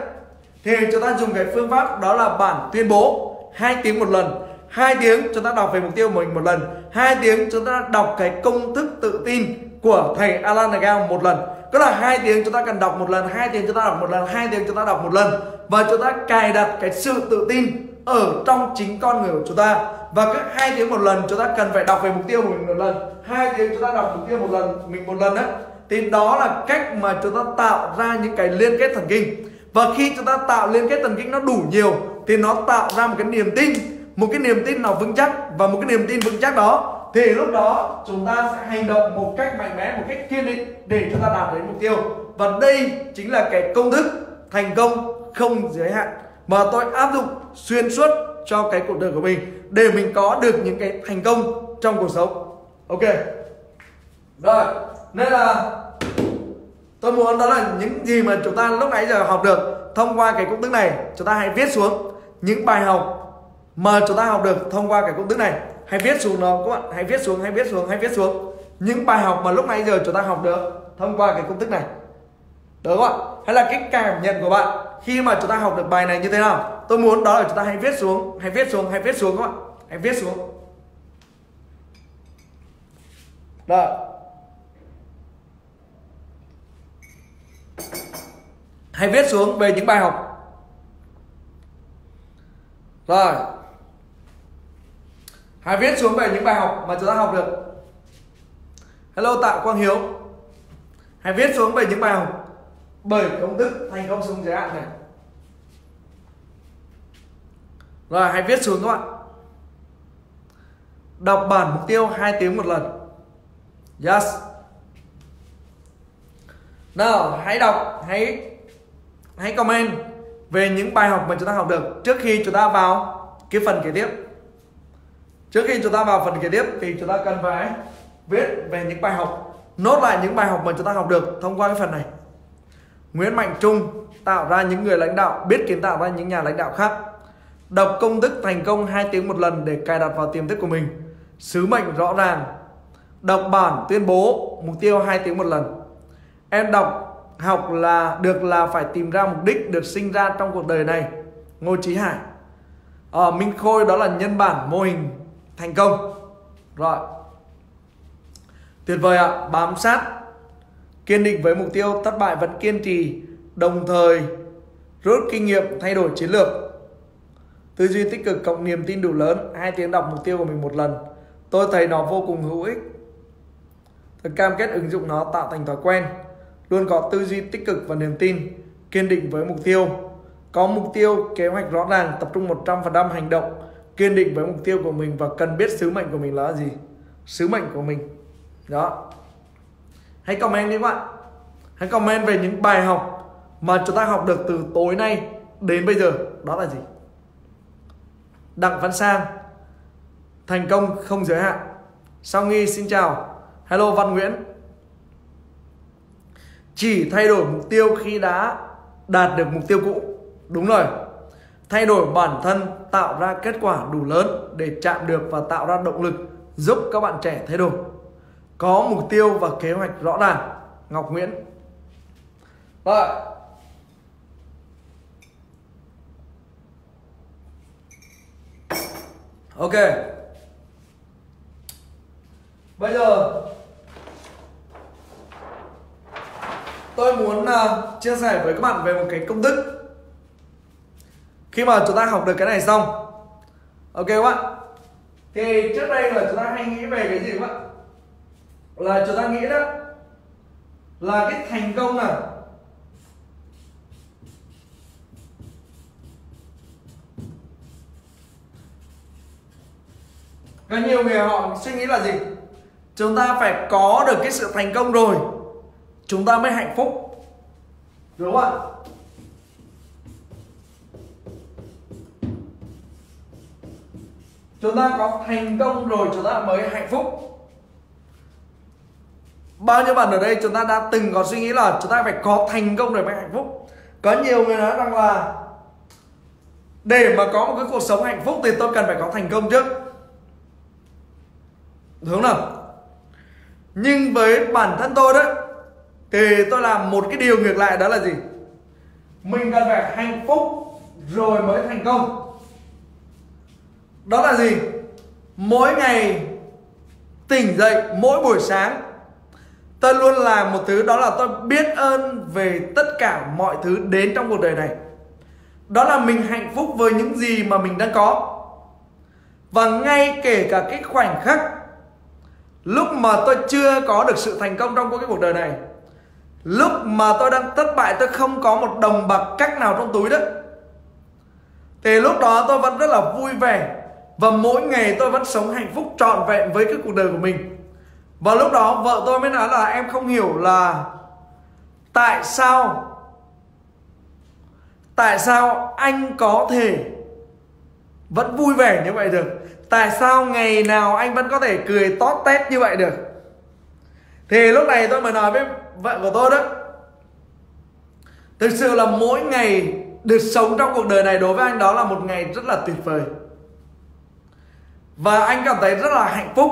thì chúng ta dùng cái phương pháp đó là bản tuyên bố 2 tiếng một lần. 2 tiếng chúng ta đọc về mục tiêu của mình một lần, 2 tiếng chúng ta đọc cái công thức tự tin của thầy Alan Nagel một lần, tức là 2 tiếng chúng ta cần đọc một lần, 2 tiếng chúng ta đọc một lần, 2 tiếng chúng ta đọc một lần, và chúng ta cài đặt cái sự tự tin ở trong chính con người của chúng ta. Và cứ 2 tiếng một lần chúng ta cần phải đọc về mục tiêu của mình một lần, 2 tiếng chúng ta đọc mục tiêu một lần mình một lần đấy, thì đó là cách mà chúng ta tạo ra những cái liên kết thần kinh. Và khi chúng ta tạo liên kết thần kinh nó đủ nhiều thì nó tạo ra một cái niềm tin, một cái niềm tin nào vững chắc, và một cái niềm tin vững chắc đó thì lúc đó chúng ta sẽ hành động một cách mạnh mẽ, một cách kiên định để chúng ta đạt đến mục tiêu. Và đây chính là cái công thức thành công không giới hạn mà tôi áp dụng xuyên suốt cho cái cuộc đời của mình để mình có được những cái thành công trong cuộc sống. Ok, rồi, nên là tôi muốn đó là những gì mà chúng ta lúc nãy giờ học được thông qua cái công thức này, chúng ta hãy viết xuống những bài học mà chúng ta học được thông qua cái công thức này. Hãy viết xuống nó các bạn, hãy viết xuống những bài học mà lúc nãy giờ chúng ta học được thông qua cái công thức này, đúng không ạ? Hay là cái cảm nhận của bạn khi mà chúng ta học được bài này như thế nào? Tôi muốn đó là chúng ta hãy viết xuống các bạn, hãy viết xuống. Rồi, hãy viết xuống về những bài học. Rồi, hãy viết xuống về những bài học mà chúng ta học được. Hello Tạ Quang Hiếu, hãy viết xuống về những bài học bởi công thức thành công không giới hạn này. Rồi, hãy viết xuống các bạn. Đọc bản mục tiêu 2 tiếng một lần. Yes. Nào, hãy đọc, hãy comment về những bài học mà chúng ta học được trước khi chúng ta vào cái phần kế tiếp. Trước khi chúng ta vào phần kế tiếp thì chúng ta cần phải viết về những bài học, nốt lại những bài học mà chúng ta học được thông qua cái phần này. Nguyễn Mạnh Trung, tạo ra những người lãnh đạo, biết kiến tạo ra những nhà lãnh đạo khác. Đọc công thức thành công 2 tiếng một lần để cài đặt vào tiềm thức của mình. Sứ mệnh rõ ràng. Đọc bản tuyên bố mục tiêu 2 tiếng một lần. Em học là được là phải tìm ra mục đích được sinh ra trong cuộc đời này. Ngô Chí Hải, Minh Khôi, đó là nhân bản mô hình thành công. Rồi, tuyệt vời ạ. Bám sát kiên định với mục tiêu, thất bại vẫn kiên trì, đồng thời rút kinh nghiệm, thay đổi chiến lược. Tư duy tích cực cộng niềm tin đủ lớn. 2 tiếng đọc mục tiêu của mình một lần, tôi thấy nó vô cùng hữu ích. Tôi cam kết ứng dụng nó tạo thành thói quen. Luôn có tư duy tích cực và niềm tin, kiên định với mục tiêu. Có mục tiêu, kế hoạch rõ ràng, tập trung 100% hành động, kiên định với mục tiêu của mình và cần biết sứ mệnh của mình là gì. Sứ mệnh của mình. Đó. Hãy comment đi các bạn. Hãy comment về những bài học mà chúng ta học được từ tối nay đến bây giờ. Đó là gì? Đặng Văn Sang, thành công không giới hạn. Sao Nghi xin chào. Hello Văn Nguyễn. Chỉ thay đổi mục tiêu khi đã đạt được mục tiêu cũ. Đúng rồi. Thay đổi bản thân, tạo ra kết quả đủ lớn để chạm được và tạo ra động lực giúp các bạn trẻ thay đổi. Có mục tiêu và kế hoạch rõ ràng. Ngọc Nguyễn. Rồi. Ok. Bây giờ tôi muốn chia sẻ với các bạn về một cái công thức. Khi mà chúng ta học được cái này xong, ok các bạn, thì trước đây là chúng ta hay nghĩ về cái gì các bạn? Là chúng ta nghĩ đó là cái thành công này có nhiều người họ suy nghĩ là gì? Chúng ta phải có được cái sự thành công rồi chúng ta mới hạnh phúc, đúng không ạ? Chúng ta có thành công rồi chúng ta mới hạnh phúc. Bao nhiêu bạn ở đây chúng ta đã từng có suy nghĩ là chúng ta phải có thành công rồi mới hạnh phúc? Có nhiều người nói rằng là để mà có một cái cuộc sống hạnh phúc thì tôi cần phải có thành công trước, đúng không? Nhưng với bản thân tôi đó thì tôi làm một cái điều ngược lại, đó là gì? Mình cần phải hạnh phúc rồi mới thành công. Đó là gì? Mỗi ngày tỉnh dậy, mỗi buổi sáng tôi luôn làm một thứ, đó là tôi biết ơn về tất cả mọi thứ đến trong cuộc đời này. Đó là mình hạnh phúc với những gì mà mình đang có. Và ngay kể cả cái khoảnh khắc lúc mà tôi chưa có được sự thành công trong cái cuộc đời này, lúc mà tôi đang thất bại, tôi không có một đồng bạc cách nào trong túi đó, thì lúc đó tôi vẫn rất là vui vẻ. Và mỗi ngày tôi vẫn sống hạnh phúc trọn vẹn với cái cuộc đời của mình. Và lúc đó vợ tôi mới nói là em không hiểu là tại sao anh có thể vẫn vui vẻ như vậy được. Tại sao ngày nào anh vẫn có thể cười tót tét như vậy được. Thì lúc này tôi mới nói với vợ của tôi đó, thực sự là mỗi ngày được sống trong cuộc đời này đối với anh đó là một ngày rất là tuyệt vời. Và anh cảm thấy rất là hạnh phúc,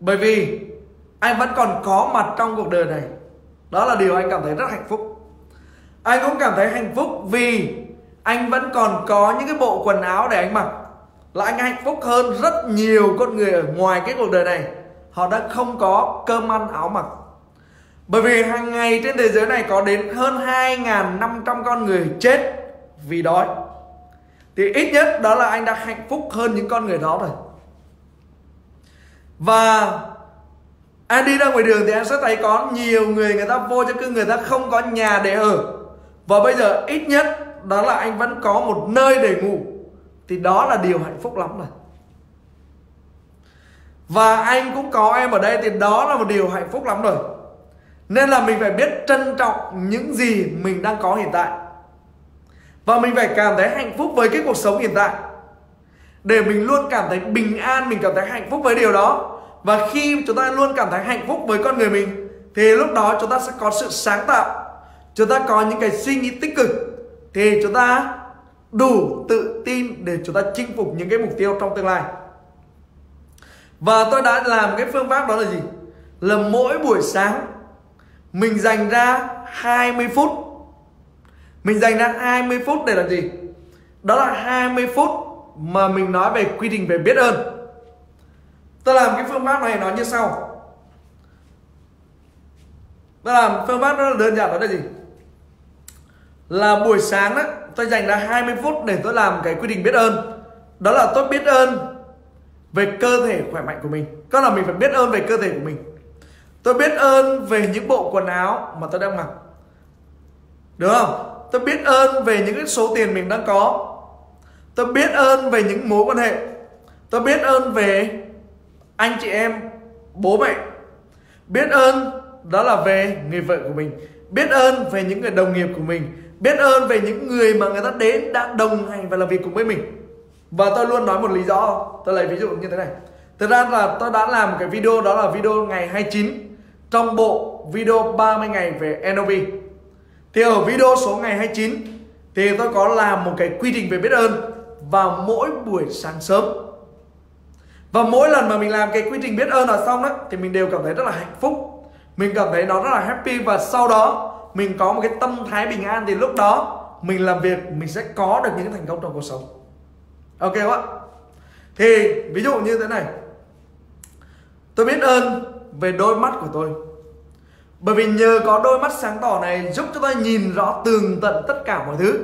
bởi vì anh vẫn còn có mặt trong cuộc đời này. Đó là điều anh cảm thấy rất hạnh phúc. Anh cũng cảm thấy hạnh phúc vì anh vẫn còn có những cái bộ quần áo để anh mặc. Là anh hạnh phúc hơn rất nhiều con người ở ngoài cái cuộc đời này, họ đã không có cơm ăn áo mặc. Bởi vì hàng ngày trên thế giới này có đến hơn 2.500 con người chết vì đói. Thì ít nhất đó là anh đã hạnh phúc hơn những con người đó rồi. Và anh đi ra ngoài đường thì anh sẽ thấy có nhiều người, người ta vô cho cư, người ta không có nhà để ở. Và bây giờ ít nhất đó là anh vẫn có một nơi để ngủ. Thì đó là điều hạnh phúc lắm rồi. Và anh cũng có em ở đây thì đó là một điều hạnh phúc lắm rồi. Nên là mình phải biết trân trọng những gì mình đang có hiện tại. Và mình phải cảm thấy hạnh phúc với cái cuộc sống hiện tại, để mình luôn cảm thấy bình an, mình cảm thấy hạnh phúc với điều đó. Và khi chúng ta luôn cảm thấy hạnh phúc với con người mình, thì lúc đó chúng ta sẽ có sự sáng tạo, chúng ta có những cái suy nghĩ tích cực, thì chúng ta đủ tự tin để chúng ta chinh phục những cái mục tiêu trong tương lai. Và tôi đã làm cái phương pháp đó là gì? Là mỗi buổi sáng mình dành ra 20 phút. Mình dành ra 20 phút để làm gì? Đó là 20 phút mà mình nói về quy định về biết ơn. Tôi làm cái phương pháp này nó như sau. Đó là phương pháp rất là đơn giản, đó là gì? Là buổi sáng đó, tôi dành ra 20 phút để tôi làm cái quy định biết ơn. Đó là tôi biết ơn về cơ thể khỏe mạnh của mình. Có là mình phải biết ơn về cơ thể của mình. Tôi biết ơn về những bộ quần áo mà tôi đang mặc, được không? Tôi biết ơn về những số tiền mình đang có. Tôi biết ơn về những mối quan hệ. Tôi biết ơn về anh chị em, bố mẹ. Biết ơn đó là về người vợ của mình. Biết ơn về những người đồng nghiệp của mình. Biết ơn về những người mà người ta đến đã đồng hành và làm việc cùng với mình. Và tôi luôn nói một lý do, tôi lấy ví dụ như thế này. Thực ra là tôi đã làm một cái video, đó là video ngày 29 trong bộ video 30 ngày về NLP. Thì ở video số ngày 29 thì tôi có làm một cái quy định về biết ơn vào mỗi buổi sáng sớm. Và mỗi lần mà mình làm cái quy trình biết ơn là xong đó, thì mình đều cảm thấy rất là hạnh phúc, mình cảm thấy nó rất là happy. Và sau đó mình có một cái tâm thái bình an, thì lúc đó mình làm việc mình sẽ có được những thành công trong cuộc sống. Ok không ạ? Thì ví dụ như thế này, tôi biết ơn về đôi mắt của tôi, bởi vì nhờ có đôi mắt sáng tỏ này giúp cho tôi nhìn rõ tường tận tất cả mọi thứ.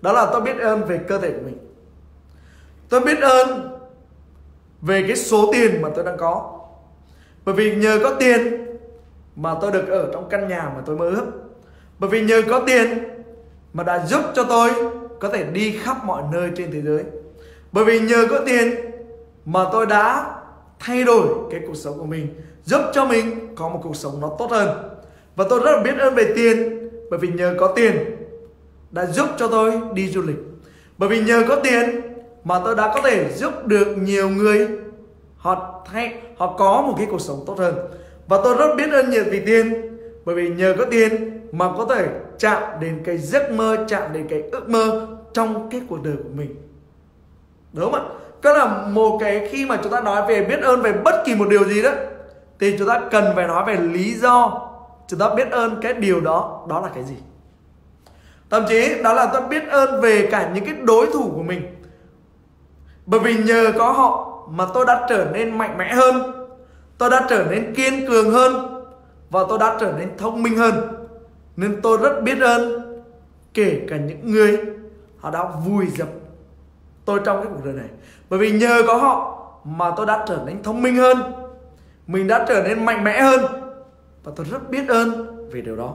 Đó là tôi biết ơn về cơ thể của mình. Tôi biết ơn về cái số tiền mà tôi đang có, bởi vì nhờ có tiền mà tôi được ở trong căn nhà mà tôi mơ ước. Bởi vì nhờ có tiền mà đã giúp cho tôi có thể đi khắp mọi nơi trên thế giới. Bởi vì nhờ có tiền mà tôi đã thay đổi cái cuộc sống của mình, giúp cho mình có một cuộc sống nó tốt hơn. Và tôi rất là biết ơn về tiền, bởi vì nhờ có tiền đã giúp cho tôi đi du lịch. Bởi vì nhờ có tiền mà tôi đã có thể giúp được nhiều người họ có một cái cuộc sống tốt hơn. Và tôi rất biết ơn nhiều vì tiền, bởi vì nhờ có tiền mà có thể chạm đến cái giấc mơ, chạm đến cái ước mơ trong cái cuộc đời của mình. Đúng không ạ? Đó là một cái, khi mà chúng ta nói về biết ơn về bất kỳ một điều gì đó thì chúng ta cần phải nói về lý do chúng ta biết ơn cái điều đó, đó là cái gì. Thậm chí đó là tôi biết ơn về cả những cái đối thủ của mình, bởi vì nhờ có họ mà tôi đã trở nên mạnh mẽ hơn, tôi đã trở nên kiên cường hơn, và tôi đã trở nên thông minh hơn. Nên tôi rất biết ơn kể cả những người họ đã vùi dập tôi trong cái cuộc đời này. Bởi vì nhờ có họ mà tôi đã trở nên thông minh hơn, mình đã trở nên mạnh mẽ hơn, và tôi rất biết ơn về điều đó.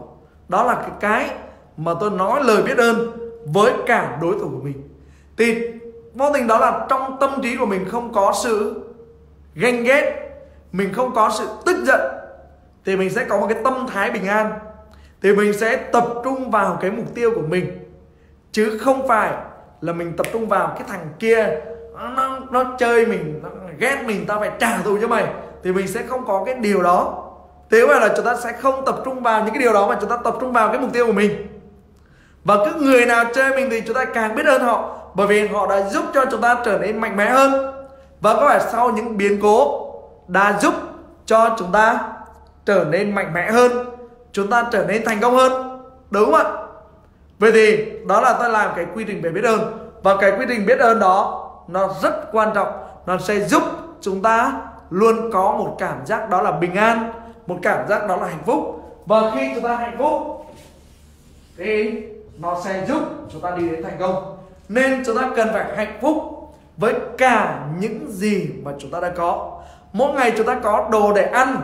Đó là cái mà tôi nói lời biết ơn với cả đối thủ của mình. Thì vô tình đó là trong tâm trí của mình không có sự ganh ghét, mình không có sự tức giận, thì mình sẽ có một cái tâm thái bình an. Thì mình sẽ tập trung vào cái mục tiêu của mình, chứ không phải là mình tập trung vào cái thằng kia nó chơi mình, nó ghét mình, tao phải trả thù cho mày. Thì mình sẽ không có cái điều đó. Thế vậy là chúng ta sẽ không tập trung vào những cái điều đó, mà chúng ta tập trung vào cái mục tiêu của mình. Và cứ người nào chơi mình thì chúng ta càng biết ơn họ, bởi vì họ đã giúp cho chúng ta trở nên mạnh mẽ hơn. Và có phải sau những biến cố đã giúp cho chúng ta trở nên mạnh mẽ hơn, chúng ta trở nên thành công hơn, đúng không ạ? Vậy thì đó là tôi làm cái quy trình về biết ơn. Và cái quy trình biết ơn đó nó rất quan trọng, nó sẽ giúp chúng ta luôn có một cảm giác đó là bình an, một cảm giác đó là hạnh phúc. Và khi chúng ta hạnh phúc thì nó sẽ giúp chúng ta đi đến thành công. Nên chúng ta cần phải hạnh phúc với cả những gì mà chúng ta đã có. Mỗi ngày chúng ta có đồ để ăn,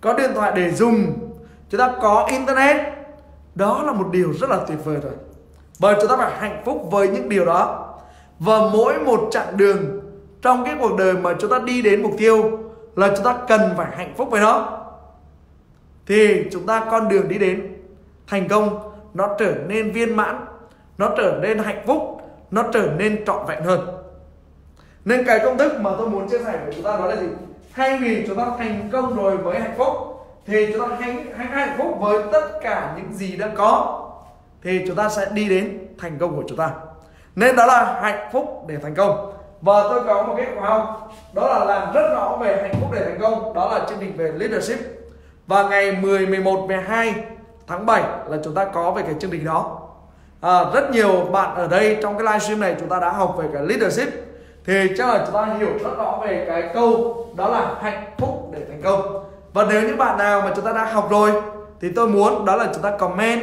có điện thoại để dùng, chúng ta có internet. Đó là một điều rất là tuyệt vời rồi. Bởi chúng ta phải hạnh phúc với những điều đó. Và mỗi một chặng đường trong cái cuộc đời mà chúng ta đi đến mục tiêu là chúng ta cần phải hạnh phúc với nó. Thì chúng ta con đường đi đến thành công nó trở nên viên mãn, nó trở nên hạnh phúc, nó trở nên trọn vẹn hơn. Nên cái công thức mà tôi muốn chia sẻ với chúng ta đó là gì? Thay vì chúng ta thành công rồi với hạnh phúc, thì chúng ta hãy hạnh phúc với tất cả những gì đã có, thì chúng ta sẽ đi đến thành công của chúng ta. Nên đó là hạnh phúc để thành công. Và tôi có một cái khóa học đó là làm rất rõ về hạnh phúc để thành công. Đó là chương trình về leadership. Và ngày 10, 11, 12 tháng 7 là chúng ta có về cái chương trình đó. Rất nhiều bạn ở đây trong cái livestream này chúng ta đã học về cái leadership, thì chắc là chúng ta hiểu rất rõ về cái câu đó là hạnh phúc để thành công. Và nếu những bạn nào mà chúng ta đã học rồi Thì tôi muốn đó là chúng ta comment,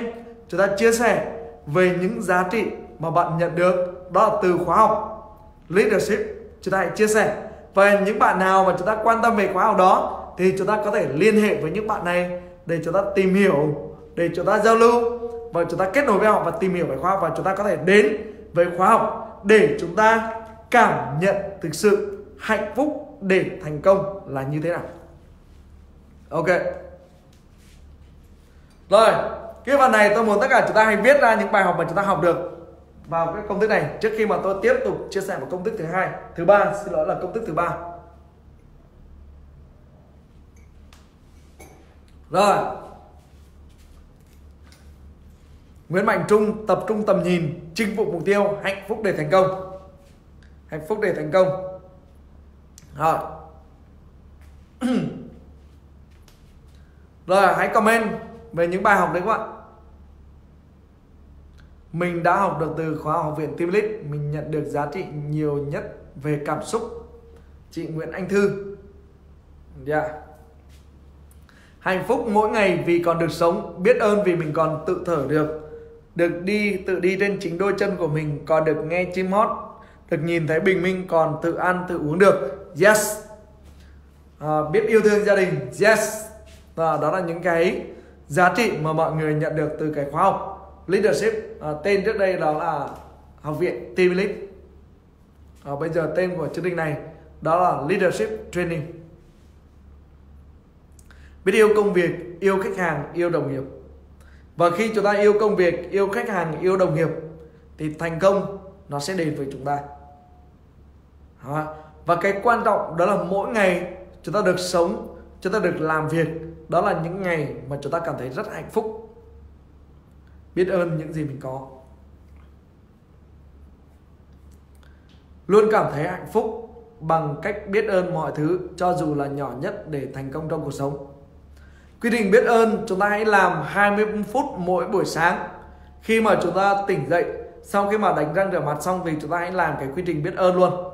chúng ta chia sẻ về những giá trị mà bạn nhận được. Đó là từ khóa học Leadership, chúng ta hãy chia sẻ. Và những bạn nào mà chúng ta quan tâm về khóa học đó thì chúng ta có thể liên hệ với những bạn này để chúng ta tìm hiểu, để chúng ta giao lưu và chúng ta kết nối với họ và tìm hiểu về khóa học. Và chúng ta có thể đến với khóa học để chúng ta cảm nhận thực sự hạnh phúc để thành công là như thế nào. Ok. Rồi, cái phần này tôi muốn tất cả chúng ta hãy viết ra những bài học mà chúng ta học được vào cái công thức này trước khi mà tôi tiếp tục chia sẻ một công thức công thức thứ ba. Rồi, Nguyễn Mạnh Trung tập trung tầm nhìn, chinh phục mục tiêu, hạnh phúc để thành công. Hạnh phúc để thành công. Rồi. Rồi, hãy comment về những bài học đấy các bạn. Mình đã học được từ khóa học viện Team Lead, mình nhận được giá trị nhiều nhất về cảm xúc. Chị Nguyễn Anh Thư. Yeah. Hạnh phúc mỗi ngày vì còn được sống, biết ơn vì mình còn tự thở được, tự đi trên chính đôi chân của mình, còn được nghe chim hót, được nhìn thấy bình minh, còn tự ăn tự uống được. Yes. Biết yêu thương gia đình. Yes. Đó là những cái giá trị mà mọi người nhận được từ cái khóa học Leadership, tên trước đây đó là học viện Team Lead, bây giờ tên của chương trình này đó là Leadership Training. Biết yêu công việc, yêu khách hàng, yêu đồng nghiệp. Và khi chúng ta yêu công việc, yêu khách hàng, yêu đồng nghiệp thì thành công nó sẽ đến với chúng ta. Và cái quan trọng đó là mỗi ngày chúng ta được sống, chúng ta được làm việc, đó là những ngày mà chúng ta cảm thấy rất hạnh phúc. Biết ơn những gì mình có. Luôn cảm thấy hạnh phúc bằng cách biết ơn mọi thứ, cho dù là nhỏ nhất, để thành công trong cuộc sống. Quy định biết ơn chúng ta hãy làm 20 phút mỗi buổi sáng. Khi mà chúng ta tỉnh dậy, sau khi mà đánh răng rửa mặt xong thì chúng ta hãy làm cái quy trình biết ơn luôn.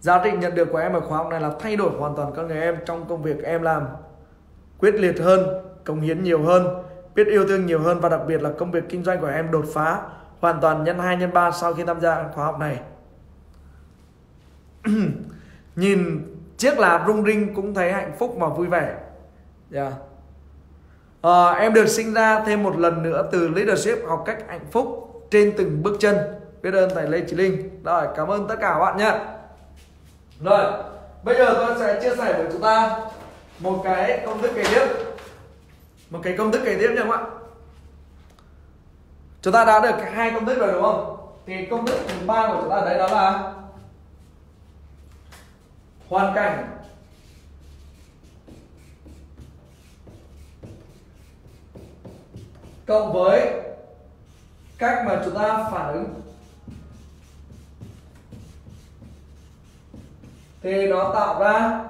Giá trị nhận được của em ở khóa học này là thay đổi hoàn toàn con người em. Trong công việc em làm quyết liệt hơn, cống hiến nhiều hơn, biết yêu thương nhiều hơn, và đặc biệt là công việc kinh doanh của em đột phá hoàn toàn nhân 2 nhân 3 sau khi tham gia khóa học này. Nhìn chiếc lá rung rinh cũng thấy hạnh phúc và vui vẻ. Em được sinh ra thêm một lần nữa từ Leadership, học cách hạnh phúc trên từng bước chân. Biết ơn thầy Lê Chí Linh. Rồi, cảm ơn tất cả các bạn nhé. Rồi, bây giờ tôi sẽ chia sẻ với chúng ta một cái công thức kế tiếp. Nha các bạn. Chúng ta đã được hai công thức rồi đúng không? Thì công thức thứ ba của chúng ta đấy đó là hoàn cảnh cộng với cách mà chúng ta phản ứng. Thì nó tạo ra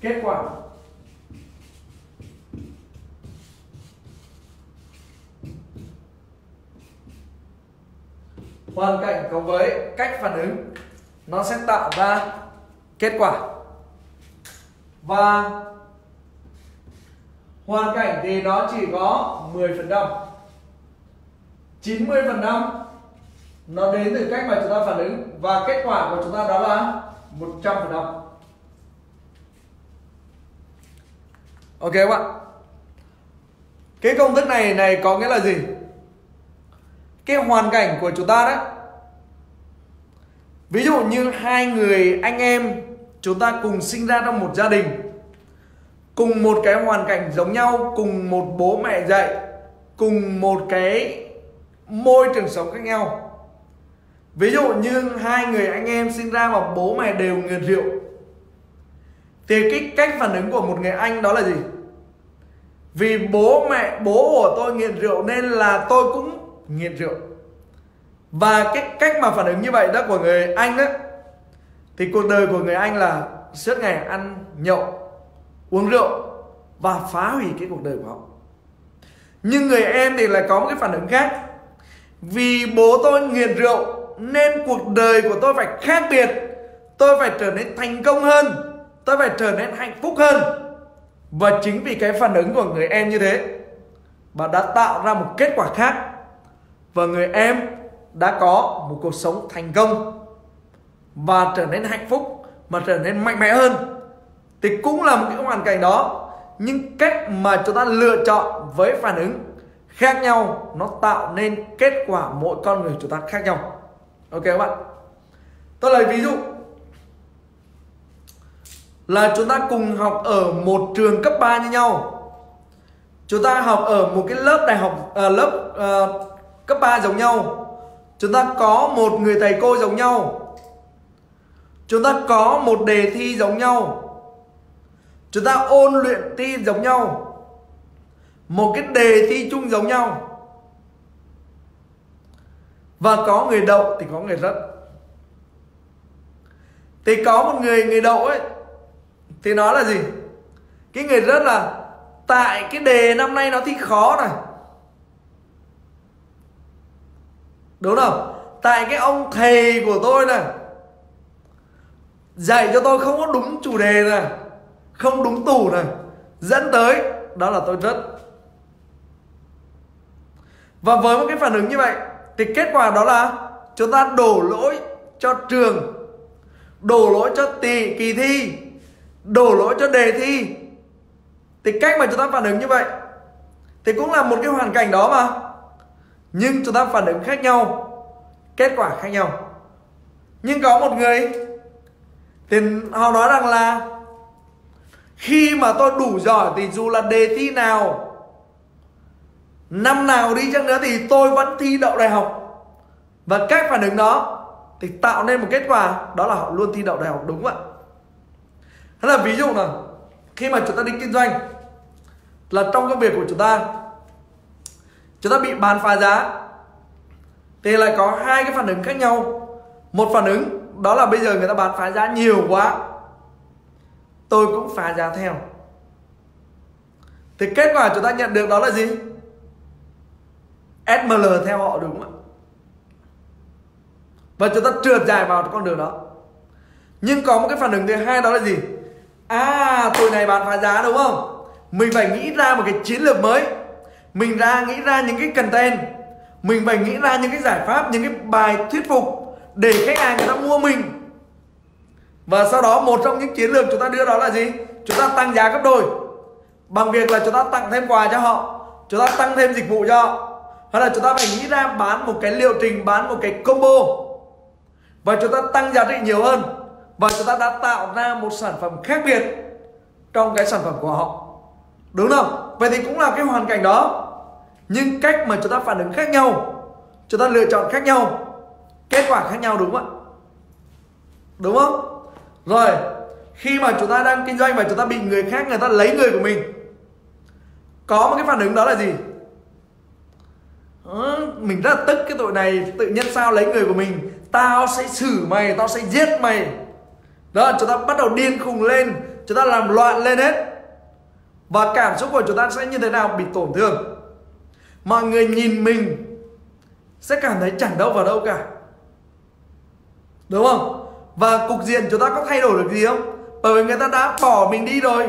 kết quả. Hoàn cảnh cộng với cách phản ứng nó sẽ tạo ra kết quả. Và hoàn cảnh thì nó chỉ có 10%, 90% nó đến từ cách mà chúng ta phản ứng, và kết quả của chúng ta đó là 100%. Ok các bạn. Cái công thức này có nghĩa là gì? Cái hoàn cảnh của chúng ta đấy, ví dụ như hai người anh em chúng ta cùng sinh ra trong một gia đình, cùng một cái hoàn cảnh giống nhau, cùng một bố mẹ dạy, cùng một cái môi trường sống khác nhau. Ví dụ như hai người anh em sinh ra và bố mẹ đều nghiện rượu, thì cái cách phản ứng của một người anh đó là gì? Vì bố của tôi nghiện rượu nên là tôi cũng nghiện rượu. Và cái cách mà phản ứng như vậy đó của người anh đó, thì cuộc đời của người anh là suốt ngày ăn nhậu, uống rượu và phá hủy cái cuộc đời của họ. Nhưng người em thì lại có một cái phản ứng khác. Vì bố tôi nghiện rượu nên cuộc đời của tôi phải khác biệt, tôi phải trở nên thành công hơn, tôi phải trở nên hạnh phúc hơn. Và chính vì cái phản ứng của người em như thế Bạn đã tạo ra một kết quả khác và người em đã có một cuộc sống thành công và trở nên hạnh phúc, mà trở nên mạnh mẽ hơn. Thì cũng là một cái hoàn cảnh đó, nhưng cách mà chúng ta lựa chọn với phản ứng khác nhau nó tạo nên kết quả mỗi con người chúng ta khác nhau. Ok các bạn, tôi lấy ví dụ là chúng ta cùng học ở một trường cấp 3 như nhau, chúng ta học ở một cái lớp đại học cấp 3 giống nhau, chúng ta có một người thầy cô giống nhau, chúng ta có một đề thi giống nhau, chúng ta ôn luyện thi giống nhau, một cái đề thi chung giống nhau, và có người đậu thì có người rớt. Thì có một người đậu ấy thì nói là gì? Cái người rớt là tại cái đề năm nay nó thi khó này, đúng không? Tại cái ông thầy của tôi này dạy cho tôi không có đúng chủ đề này, không đúng tủ này, dẫn tới đó là tôi rớt. Và với một cái phản ứng như vậy thì kết quả đó là chúng ta đổ lỗi cho trường, đổ lỗi cho kỳ thi, đổ lỗi cho đề thi. Thì cách mà chúng ta phản ứng như vậy thì cũng là một cái hoàn cảnh đó mà, nhưng chúng ta phản ứng khác nhau, kết quả khác nhau. Nhưng có một người thì họ nói rằng là khi mà tôi đủ giỏi thì dù là đề thi nào, năm nào đi chăng nữa thì tôi vẫn thi đậu đại học. Và cách phản ứng đó thì tạo nên một kết quả đó là họ luôn thi đậu đại học, đúng không ạ? Thế là ví dụ là khi mà chúng ta đi kinh doanh, là trong công việc của chúng ta bị bán phá giá, thì lại có hai cái phản ứng khác nhau. Một phản ứng đó là bây giờ người ta bán phá giá nhiều quá, tôi cũng phá giá theo. Thì kết quả chúng ta nhận được đó là gì? SML theo họ, đúng không ạ? Và chúng ta trượt dài vào con đường đó. Nhưng có một cái phản ứng thứ hai đó là gì? À, tụi này bán phá giá đúng không? Mình phải nghĩ ra một cái chiến lược mới, mình nghĩ ra những cái content, mình phải nghĩ ra những cái giải pháp, những cái bài thuyết phục để khách hàng người ta mua mình. Và sau đó một trong những chiến lược chúng ta đưa đó là gì? Chúng ta tăng giá gấp đôi bằng việc là chúng ta tặng thêm quà cho họ, chúng ta tăng thêm dịch vụ cho họ, hay là chúng ta phải nghĩ ra bán một cái liệu trình, bán một cái combo, và chúng ta tăng giá trị nhiều hơn. Và chúng ta đã tạo ra một sản phẩm khác biệt trong cái sản phẩm của họ, đúng không? Vậy thì cũng là cái hoàn cảnh đó, nhưng cách mà chúng ta phản ứng khác nhau, chúng ta lựa chọn khác nhau, kết quả khác nhau, đúng không ạ? Đúng không? Rồi, khi mà chúng ta đang kinh doanh và chúng ta bị người khác, người ta lấy người của mình, có một cái phản ứng đó là gì? Mình rất là tức, cái tội này tự nhiên sao lấy người của mình, tao sẽ xử mày, tao sẽ giết mày. Đó, chúng ta bắt đầu điên khùng lên, chúng ta làm loạn lên hết. Và cảm xúc của chúng ta sẽ như thế nào? Bị tổn thương. Mọi người nhìn mình sẽ cảm thấy chẳng đâu vào đâu cả, đúng không? Và cục diện chúng ta có thay đổi được gì không? Bởi vì người ta đã bỏ mình đi rồi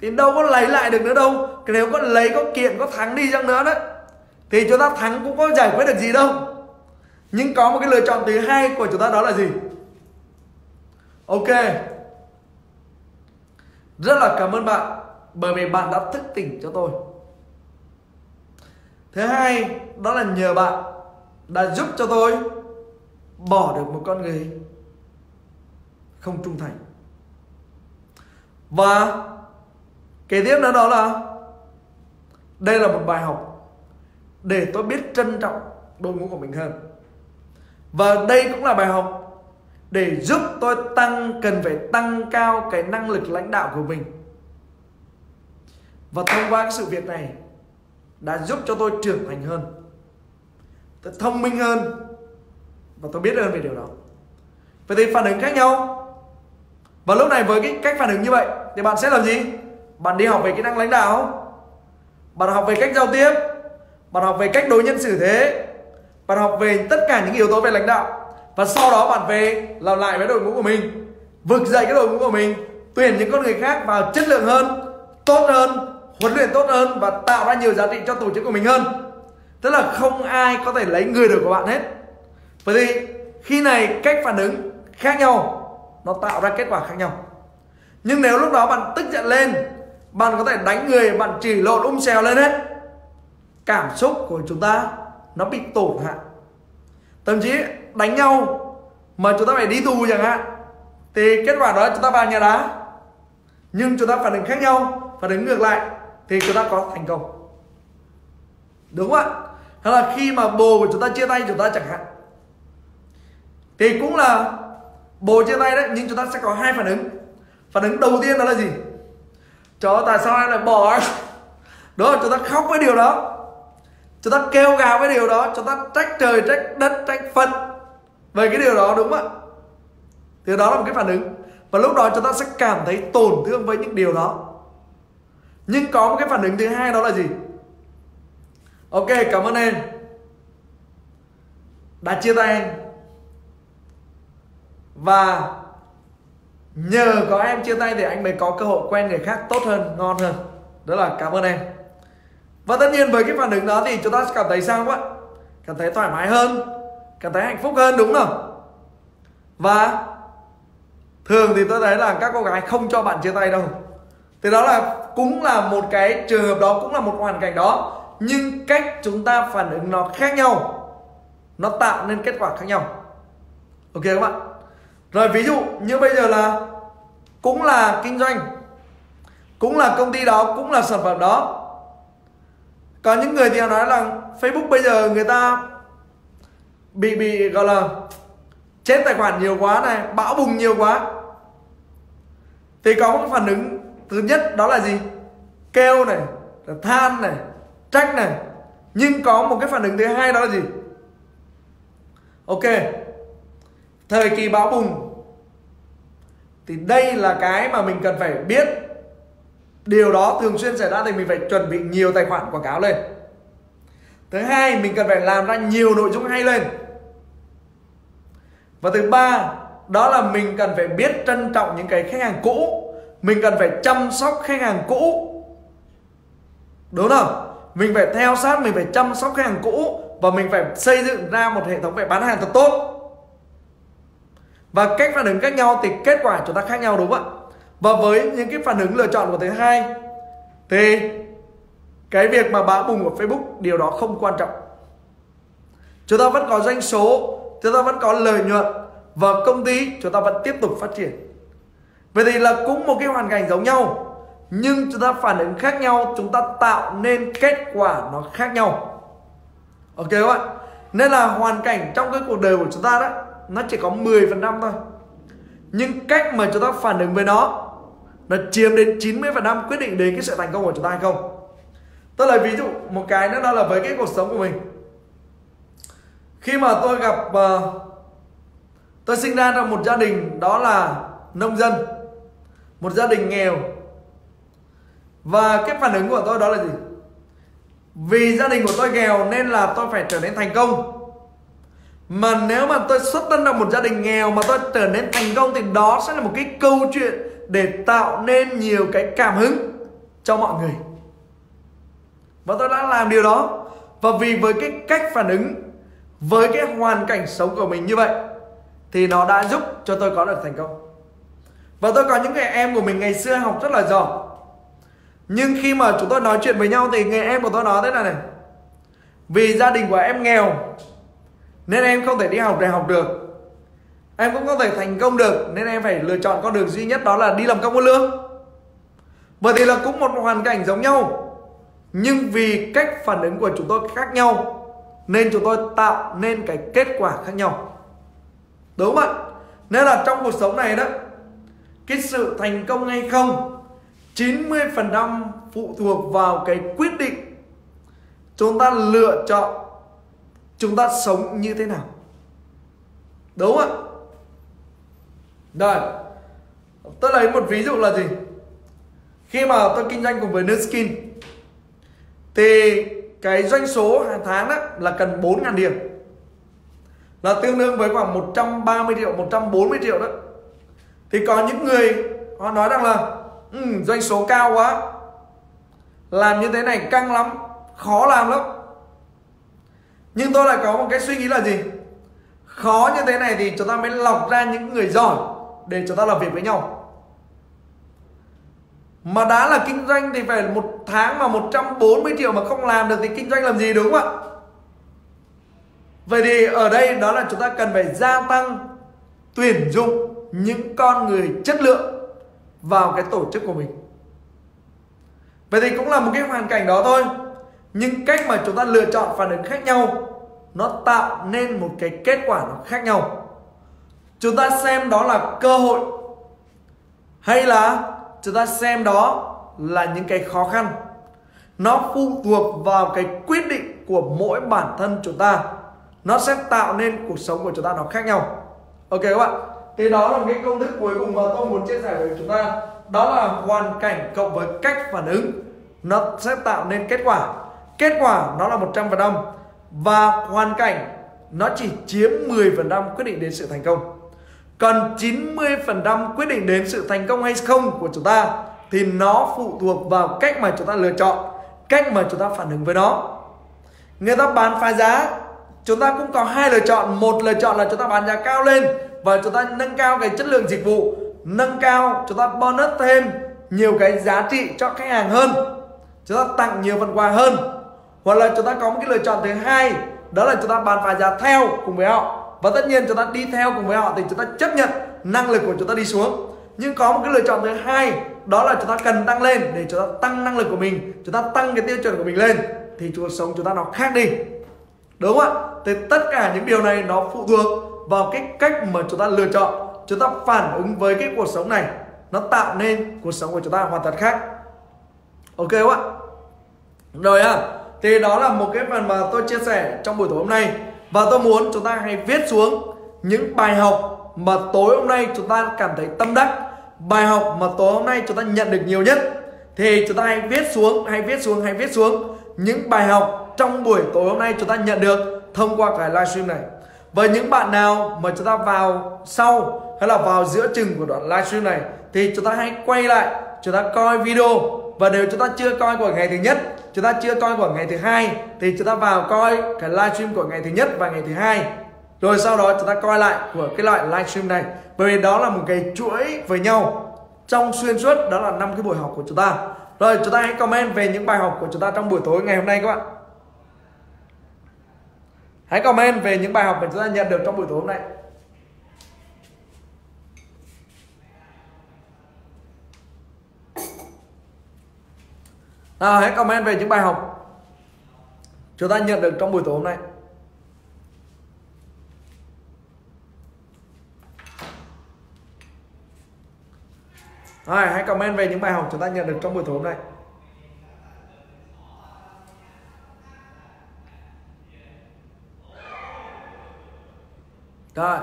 thì đâu có lấy lại được nữa đâu. Nếu có lấy, có kiện, có thắng đi chăng nữa đấy thì chúng ta thắng cũng có giải quyết được gì đâu. Nhưng có một cái lựa chọn thứ hai của chúng ta đó là gì? Ok, rất là cảm ơn bạn, bởi vì bạn đã thức tỉnh cho tôi. Thứ hai đó là nhờ bạn đã giúp cho tôi bỏ được một con người không trung thành. Và kế tiếp nữa đó là đây là một bài học để tôi biết trân trọng đội ngũ của mình hơn. Và đây cũng là bài học để giúp tôi cần phải tăng cao cái năng lực lãnh đạo của mình. Và thông qua cái sự việc này đã giúp cho tôi trưởng thành hơn, tôi thông minh hơn, và tôi biết hơn về điều đó. Vậy thì phản ứng khác nhau. Và lúc này với cái cách phản ứng như vậy thì bạn sẽ làm gì? Bạn đi học về kỹ năng lãnh đạo, bạn học về cách giao tiếp, bạn học về cách đối nhân xử thế, bạn học về tất cả những yếu tố về lãnh đạo. Và sau đó bạn về làm lại với đội ngũ của mình, vực dậy cái đội ngũ của mình, tuyển những con người khác vào chất lượng hơn, tốt hơn, huấn luyện tốt hơn và tạo ra nhiều giá trị cho tổ chức của mình hơn. Tức là không ai có thể lấy người được của bạn hết. Vậy thì khi này cách phản ứng khác nhau, nó tạo ra kết quả khác nhau. Nhưng nếu lúc đó bạn tức giận lên, bạn có thể đánh người, bạn chỉ lộn xèo lên hết, cảm xúc của chúng ta nó bị tổn hại. Thậm chí đánh nhau mà chúng ta phải đi tù chẳng hạn, thì kết quả đó là chúng ta vào nhà đá. Nhưng chúng ta phản ứng khác nhau, phản ứng ngược lại, thì chúng ta có thành công. Đúng không ạ? Hay là khi mà bồ của chúng ta chia tay chúng ta chẳng hạn, thì cũng là bồ chia tay đấy, nhưng chúng ta sẽ có hai phản ứng. Phản ứng đầu tiên đó là gì? Trời ơi, tại sao em lại bỏ? Đúng rồi, chúng ta khóc với điều đó, chúng ta kêu gào với điều đó, chúng ta trách trời, trách đất, trách Phật về cái điều đó, đúng không ạ? Thì đó là một cái phản ứng. Và lúc đó chúng ta sẽ cảm thấy tổn thương với những điều đó. Nhưng có một cái phản ứng thứ hai, đó là gì? Ok, cảm ơn em đã chia tay anh, và nhờ có em chia tay thì anh mới có cơ hội quen người khác tốt hơn, ngon hơn. Đó là cảm ơn em. Và tất nhiên với cái phản ứng đó thì chúng ta cảm thấy sao ạ? Cảm thấy thoải mái hơn, cảm thấy hạnh phúc hơn, đúng không? Và thường thì tôi thấy là các cô gái không cho bạn chia tay đâu. Thì đó là cũng là một cái trường hợp đó, cũng là một hoàn cảnh đó, nhưng cách chúng ta phản ứng nó khác nhau, nó tạo nên kết quả khác nhau. Ok các bạn? Rồi, ví dụ như bây giờ là cũng là kinh doanh, cũng là công ty đó, cũng là sản phẩm đó. Có những người thì nói là Facebook bây giờ người ta bị gọi là chết tài khoản nhiều quá này, bão bùng nhiều quá. Thì có một phản ứng thứ nhất đó là gì? Kêu này, than này, trách này. Nhưng có một cái phản ứng thứ hai đó là gì? Ok, thời kỳ bão bùng thì đây là cái mà mình cần phải biết. Điều đó thường xuyên xảy ra thì mình phải chuẩn bị nhiều tài khoản quảng cáo lên. Thứ hai, mình cần phải làm ra nhiều nội dung hay lên. Và thứ ba, đó là mình cần phải biết trân trọng những cái khách hàng cũ, mình cần phải chăm sóc khách hàng cũ, đúng không? Mình phải theo sát, mình phải chăm sóc khách hàng cũ, và mình phải xây dựng ra một hệ thống về bán hàng thật tốt. Và cách phản ứng khác nhau thì kết quả chúng ta khác nhau, đúng không ạ? Và với những cái phản ứng lựa chọn của thứ hai thì cái việc mà bão bùng của Facebook, điều đó không quan trọng. Chúng ta vẫn có doanh số, chúng ta vẫn có lợi nhuận, và công ty chúng ta vẫn tiếp tục phát triển. Vậy thì là cũng một cái hoàn cảnh giống nhau, nhưng chúng ta phản ứng khác nhau, chúng ta tạo nên kết quả nó khác nhau. Ok các bạn? Nên là hoàn cảnh trong cái cuộc đời của chúng ta đó, nó chỉ có 10% thôi, nhưng cách mà chúng ta phản ứng với nó chiếm đến 90% quyết định đến cái sự thành công của chúng ta hay không. Tôi lấy ví dụ một cái nữa, đó là với cái cuộc sống của mình. Khi mà tôi gặp tôi sinh ra trong một gia đình đó là nông dân, một gia đình nghèo. Và cái phản ứng của tôi đó là gì? Vì gia đình của tôi nghèo nên là tôi phải trở nên thành công. Mà nếu mà tôi xuất thân trong một gia đình nghèo mà tôi trở nên thành công thì đó sẽ là một cái câu chuyện để tạo nên nhiều cái cảm hứng cho mọi người. Và tôi đã làm điều đó. Và vì với cái cách phản ứng, với cái hoàn cảnh sống của mình như vậy, thì nó đã giúp cho tôi có được thành công. Và tôi có những người em của mình ngày xưa học rất là giỏi, nhưng khi mà chúng tôi nói chuyện với nhau thì người em của tôi nói thế này: vì gia đình của em nghèo nên em không thể đi học đại học được, em cũng không thể thành công được, nên em phải lựa chọn con đường duy nhất, đó là đi làm công ăn lương. Bởi vì là cũng một hoàn cảnh giống nhau, nhưng vì cách phản ứng của chúng tôi khác nhau nên chúng tôi tạo nên cái kết quả khác nhau, đúng không ạ? Nên là trong cuộc sống này đó, cái sự thành công hay không 90% phụ thuộc vào cái quyết định chúng ta lựa chọn, chúng ta sống như thế nào, đúng không ạ? Rồi, tôi lấy một ví dụ là gì? Khi mà tôi kinh doanh cùng với Nu Skin thì cái doanh số hàng tháng đó là cần 4.000 điểm, là tương đương với khoảng 130 triệu, 140 triệu đó. Thì có những người họ nói rằng là doanh số cao quá, làm như thế này căng lắm, khó làm lắm. Nhưng tôi lại có một cái suy nghĩ là gì? Khó như thế này thì chúng ta mới lọc ra những người giỏi để chúng ta làm việc với nhau. Mà đã là kinh doanh thì phải một tháng mà 140 triệu mà không làm được thì kinh doanh làm gì, đúng không ạ? Vậy thì ở đây đó là chúng ta cần phải gia tăng tuyển dụng những con người chất lượng vào cái tổ chức của mình. Vậy thì cũng là một cái hoàn cảnh đó thôi. Nhưng cách mà chúng ta lựa chọn phản ứng khác nhau, nó tạo nên một cái kết quả nó khác nhau. Chúng ta xem đó là cơ hội, hay là chúng ta xem đó là những cái khó khăn. Nó phụ thuộc vào cái quyết định của mỗi bản thân chúng ta. Nó sẽ tạo nên cuộc sống của chúng ta nó khác nhau. Ok các bạn. Thì đó là cái công thức cuối cùng mà tôi muốn chia sẻ với chúng ta. Đó là hoàn cảnh cộng với cách phản ứng, nó sẽ tạo nên kết quả. Kết quả nó là 100%, và hoàn cảnh nó chỉ chiếm 10% quyết định đến sự thành công. Còn 90% quyết định đến sự thành công hay không của chúng ta thì nó phụ thuộc vào cách mà chúng ta lựa chọn, cách mà chúng ta phản ứng với nó. Người ta bán phá giá, chúng ta cũng có hai lựa chọn. Một lựa chọn là chúng ta bán giá cao lên và chúng ta nâng cao cái chất lượng dịch vụ, nâng cao, chúng ta bonus thêm nhiều cái giá trị cho khách hàng hơn, chúng ta tặng nhiều phần quà hơn. Hoặc là chúng ta có một cái lựa chọn thứ hai, đó là chúng ta bán phá giá theo cùng với họ, và tất nhiên chúng ta đi theo cùng với họ thì chúng ta chấp nhận năng lực của chúng ta đi xuống. Nhưng có một cái lựa chọn thứ hai, đó là chúng ta cần tăng lên để chúng ta tăng năng lực của mình, chúng ta tăng cái tiêu chuẩn của mình lên thì cuộc sống chúng ta nó khác đi, đúng không ạ? Thì tất cả những điều này nó phụ thuộc vào cái cách mà chúng ta lựa chọn, chúng ta phản ứng với cái cuộc sống này, nó tạo nên cuộc sống của chúng ta hoàn toàn khác. Ok không ạ? Rồi ạ. Thì đó là một cái phần mà tôi chia sẻ trong buổi tối hôm nay. Và tôi muốn chúng ta hãy viết xuống những bài học mà tối hôm nay chúng ta cảm thấy tâm đắc, bài học mà tối hôm nay chúng ta nhận được nhiều nhất. Thì chúng ta hãy viết xuống, những bài học trong buổi tối hôm nay chúng ta nhận được thông qua cái livestream này. Với những bạn nào mà chúng ta vào sau hay là vào giữa chừng của đoạn livestream này thì chúng ta hãy quay lại, chúng ta coi video. Và nếu chúng ta chưa coi của ngày thứ nhất, chúng ta chưa coi của ngày thứ hai thì chúng ta vào coi cái livestream của ngày thứ nhất và ngày thứ hai, rồi sau đó chúng ta coi lại của cái loại livestream này. Bởi vì đó là một cái chuỗi với nhau trong xuyên suốt, đó là 5 cái buổi học của chúng ta. Rồi chúng ta hãy comment về những bài học của chúng ta trong buổi tối ngày hôm nay các bạn. Hãy comment về những bài học mà chúng ta nhận được trong buổi tối hôm nay. Hãy comment về những bài học chúng ta nhận được trong buổi tối hôm nay. Hãy comment về những bài học chúng ta nhận được trong buổi tối hôm nay. Rồi.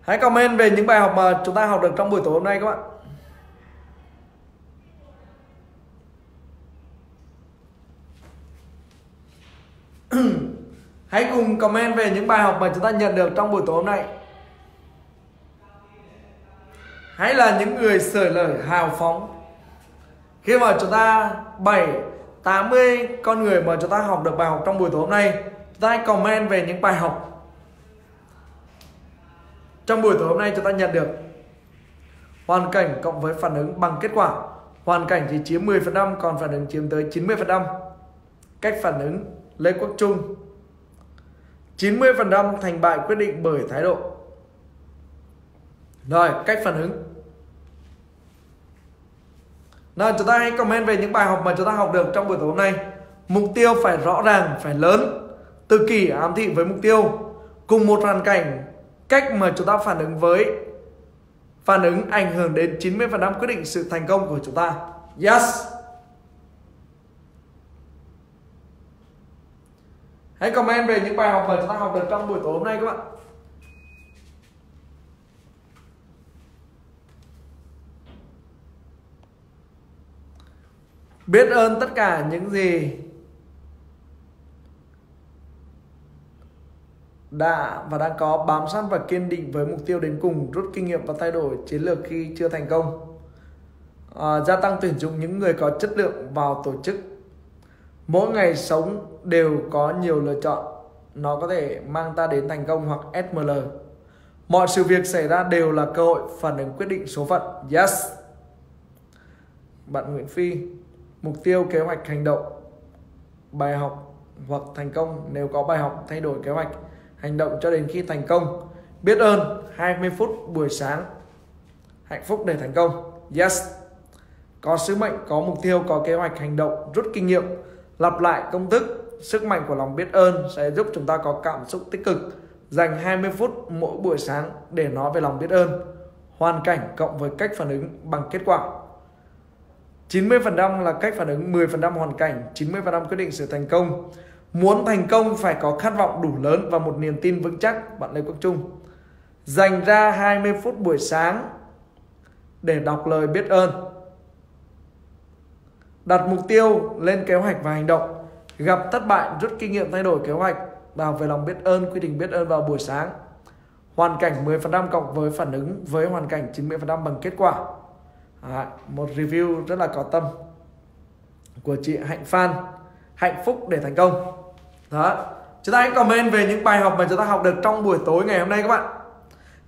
Hãy comment về những bài học mà chúng ta học được trong buổi tối hôm nay các bạn. Hãy cùng comment về những bài học mà chúng ta nhận được trong buổi tối hôm nay. Hãy là những người sởi lời hào phóng. Khi mà chúng ta 80 con người mà chúng ta học được bài học trong buổi tối hôm nay, chúng ta hãy comment về những bài học trong buổi tối hôm nay chúng ta nhận được. Hoàn cảnh cộng với phản ứng bằng kết quả. Hoàn cảnh thì chiếm 10%, còn phản ứng chiếm tới 90%. Cách phản ứng Lê Quốc Trung. 90% thành bại quyết định bởi thái độ. Rồi, cách phản ứng. Nào, chúng ta hãy comment về những bài học mà chúng ta học được trong buổi tối hôm nay. Mục tiêu phải rõ ràng, phải lớn. Tự kỷ ám thị với mục tiêu. Cùng một hoàn cảnh, cách mà chúng ta phản ứng với phản ứng ảnh hưởng đến 90% quyết định sự thành công của chúng ta. Yes. Hãy comment về những bài học mà chúng ta học được trong buổi tối hôm nay các bạn. Biết ơn tất cả những gì đã và đang có, bám sát và kiên định với mục tiêu đến cùng, rút kinh nghiệm và thay đổi chiến lược khi chưa thành công. gia tăng tuyển dụng những người có chất lượng vào tổ chức. Mỗi ngày sống đều có nhiều lựa chọn, nó có thể mang ta đến thành công hoặc SML. Mọi sự việc xảy ra đều là cơ hội, phản ứng quyết định số phận. Yes. Bạn Nguyễn Phi, mục tiêu, kế hoạch, hành động, bài học hoặc thành công. Nếu có bài học, thay đổi kế hoạch, hành động cho đến khi thành công. Biết ơn, 20 phút buổi sáng, hạnh phúc để thành công. Yes. Có sứ mệnh, có mục tiêu, có kế hoạch, hành động, rút kinh nghiệm, lặp lại công thức. Sức mạnh của lòng biết ơn sẽ giúp chúng ta có cảm xúc tích cực. Dành 20 phút mỗi buổi sáng để nói về lòng biết ơn. Hoàn cảnh cộng với cách phản ứng bằng kết quả. 90% là cách phản ứng, 10% hoàn cảnh, 90% quyết định sự thành công. Muốn thành công phải có khát vọng đủ lớn và một niềm tin vững chắc. Bạn Lê Quốc Trung, dành ra 20 phút buổi sáng để đọc lời biết ơn. Đặt mục tiêu, lên kế hoạch và hành động. Gặp thất bại, rút kinh nghiệm, thay đổi kế hoạch. Bảo về lòng biết ơn, quy định biết ơn vào buổi sáng. Hoàn cảnh 10% cộng với phản ứng với hoàn cảnh, 90% bằng kết quả. Một review rất là có tâm của chị Hạnh Phan, hạnh phúc để thành công. Đó. Chúng ta hãy comment về những bài học mà chúng ta học được trong buổi tối ngày hôm nay các bạn.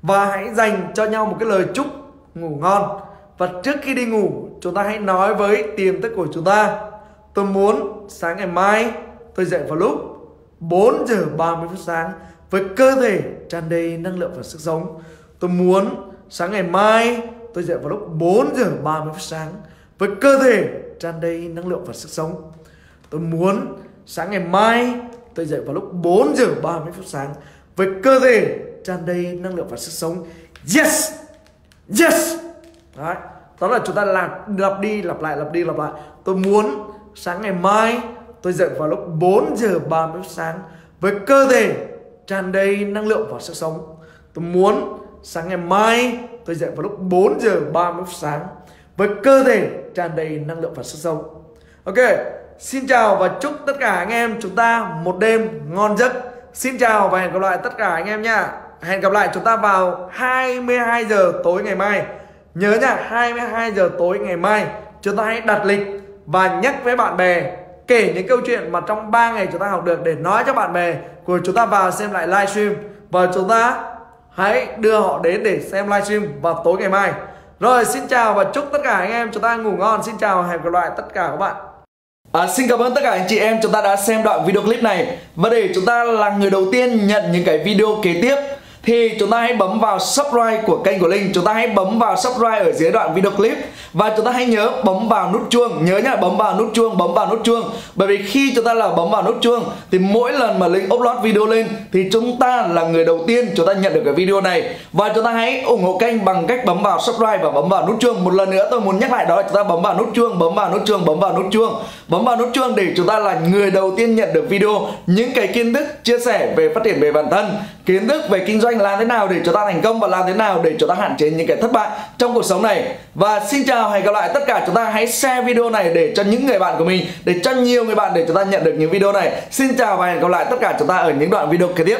Và hãy dành cho nhau một cái lời chúc ngủ ngon. Và trước khi đi ngủ, chúng ta hãy nói với tiềm thức của chúng ta: tôi muốn sáng ngày mai tôi dậy vào lúc 4 giờ 30 phút sáng với cơ thể tràn đầy năng lượng và sức sống. Tôi muốn sáng ngày mai tôi dậy vào lúc 4 giờ 30 phút sáng với cơ thể tràn đầy năng lượng và sức sống. Tôi muốn sáng ngày mai tôi dậy vào lúc 4 giờ 30 phút sáng với cơ thể tràn đầy năng lượng và sức sống. Yes! Yes! Đấy. Đó là chúng ta lặp đi lặp lại, lặp đi lặp lại. Tôi muốn sáng ngày mai tôi dậy vào lúc 4 giờ 30 phút sáng với cơ thể tràn đầy năng lượng và sức sống. Tôi muốn sáng ngày mai tôi dậy vào lúc 4 giờ 30 phút sáng với cơ thể tràn đầy năng lượng và sức sống. Ok, xin chào và chúc tất cả anh em chúng ta một đêm ngon giấc. Xin chào và hẹn gặp lại tất cả anh em nha. Hẹn gặp lại chúng ta vào 22 giờ tối ngày mai. Nhớ nha, 22 giờ tối ngày mai chúng ta hãy đặt lịch và nhắc với bạn bè, kể những câu chuyện mà trong 3 ngày chúng ta học được để nói cho bạn bè của chúng ta vào xem lại livestream. Và chúng ta hãy đưa họ đến để xem livestream vào tối ngày mai. Rồi, xin chào và chúc tất cả anh em chúng ta ngủ ngon. Xin chào và hẹn gặp lại tất cả các bạn. Xin cảm ơn tất cả anh chị em chúng ta đã xem đoạn video clip này. Và để chúng ta là người đầu tiên nhận những cái video kế tiếp thì chúng ta hãy bấm vào subscribe của kênh của Linh. Chúng ta hãy bấm vào subscribe ở dưới đoạn video clip. Và chúng ta hãy nhớ bấm vào nút chuông. Nhớ nhá, bấm vào nút chuông, bấm vào nút chuông. Bởi vì khi chúng ta là bấm vào nút chuông thì mỗi lần mà Linh upload video lên thì chúng ta là người đầu tiên chúng ta nhận được cái video này. Và chúng ta hãy ủng hộ kênh bằng cách bấm vào subscribe và bấm vào nút chuông. Một lần nữa tôi muốn nhắc lại đó là chúng ta bấm vào nút chuông, bấm vào nút chuông, bấm vào nút chuông. Bấm vào nút chuông để chúng ta là người đầu tiên nhận được video, những cái kiến thức chia sẻ về phát triển về bản thân, kiến thức về kinh doanh, làm thế nào để chúng ta thành công và làm thế nào để chúng ta hạn chế những cái thất bại trong cuộc sống này. Và xin chào, hẹn gặp lại tất cả chúng ta. Hãy share video này để cho những người bạn của mình, để cho nhiều người bạn để chúng ta nhận được những video này. Xin chào và hẹn gặp lại tất cả chúng ta ở những đoạn video kế tiếp.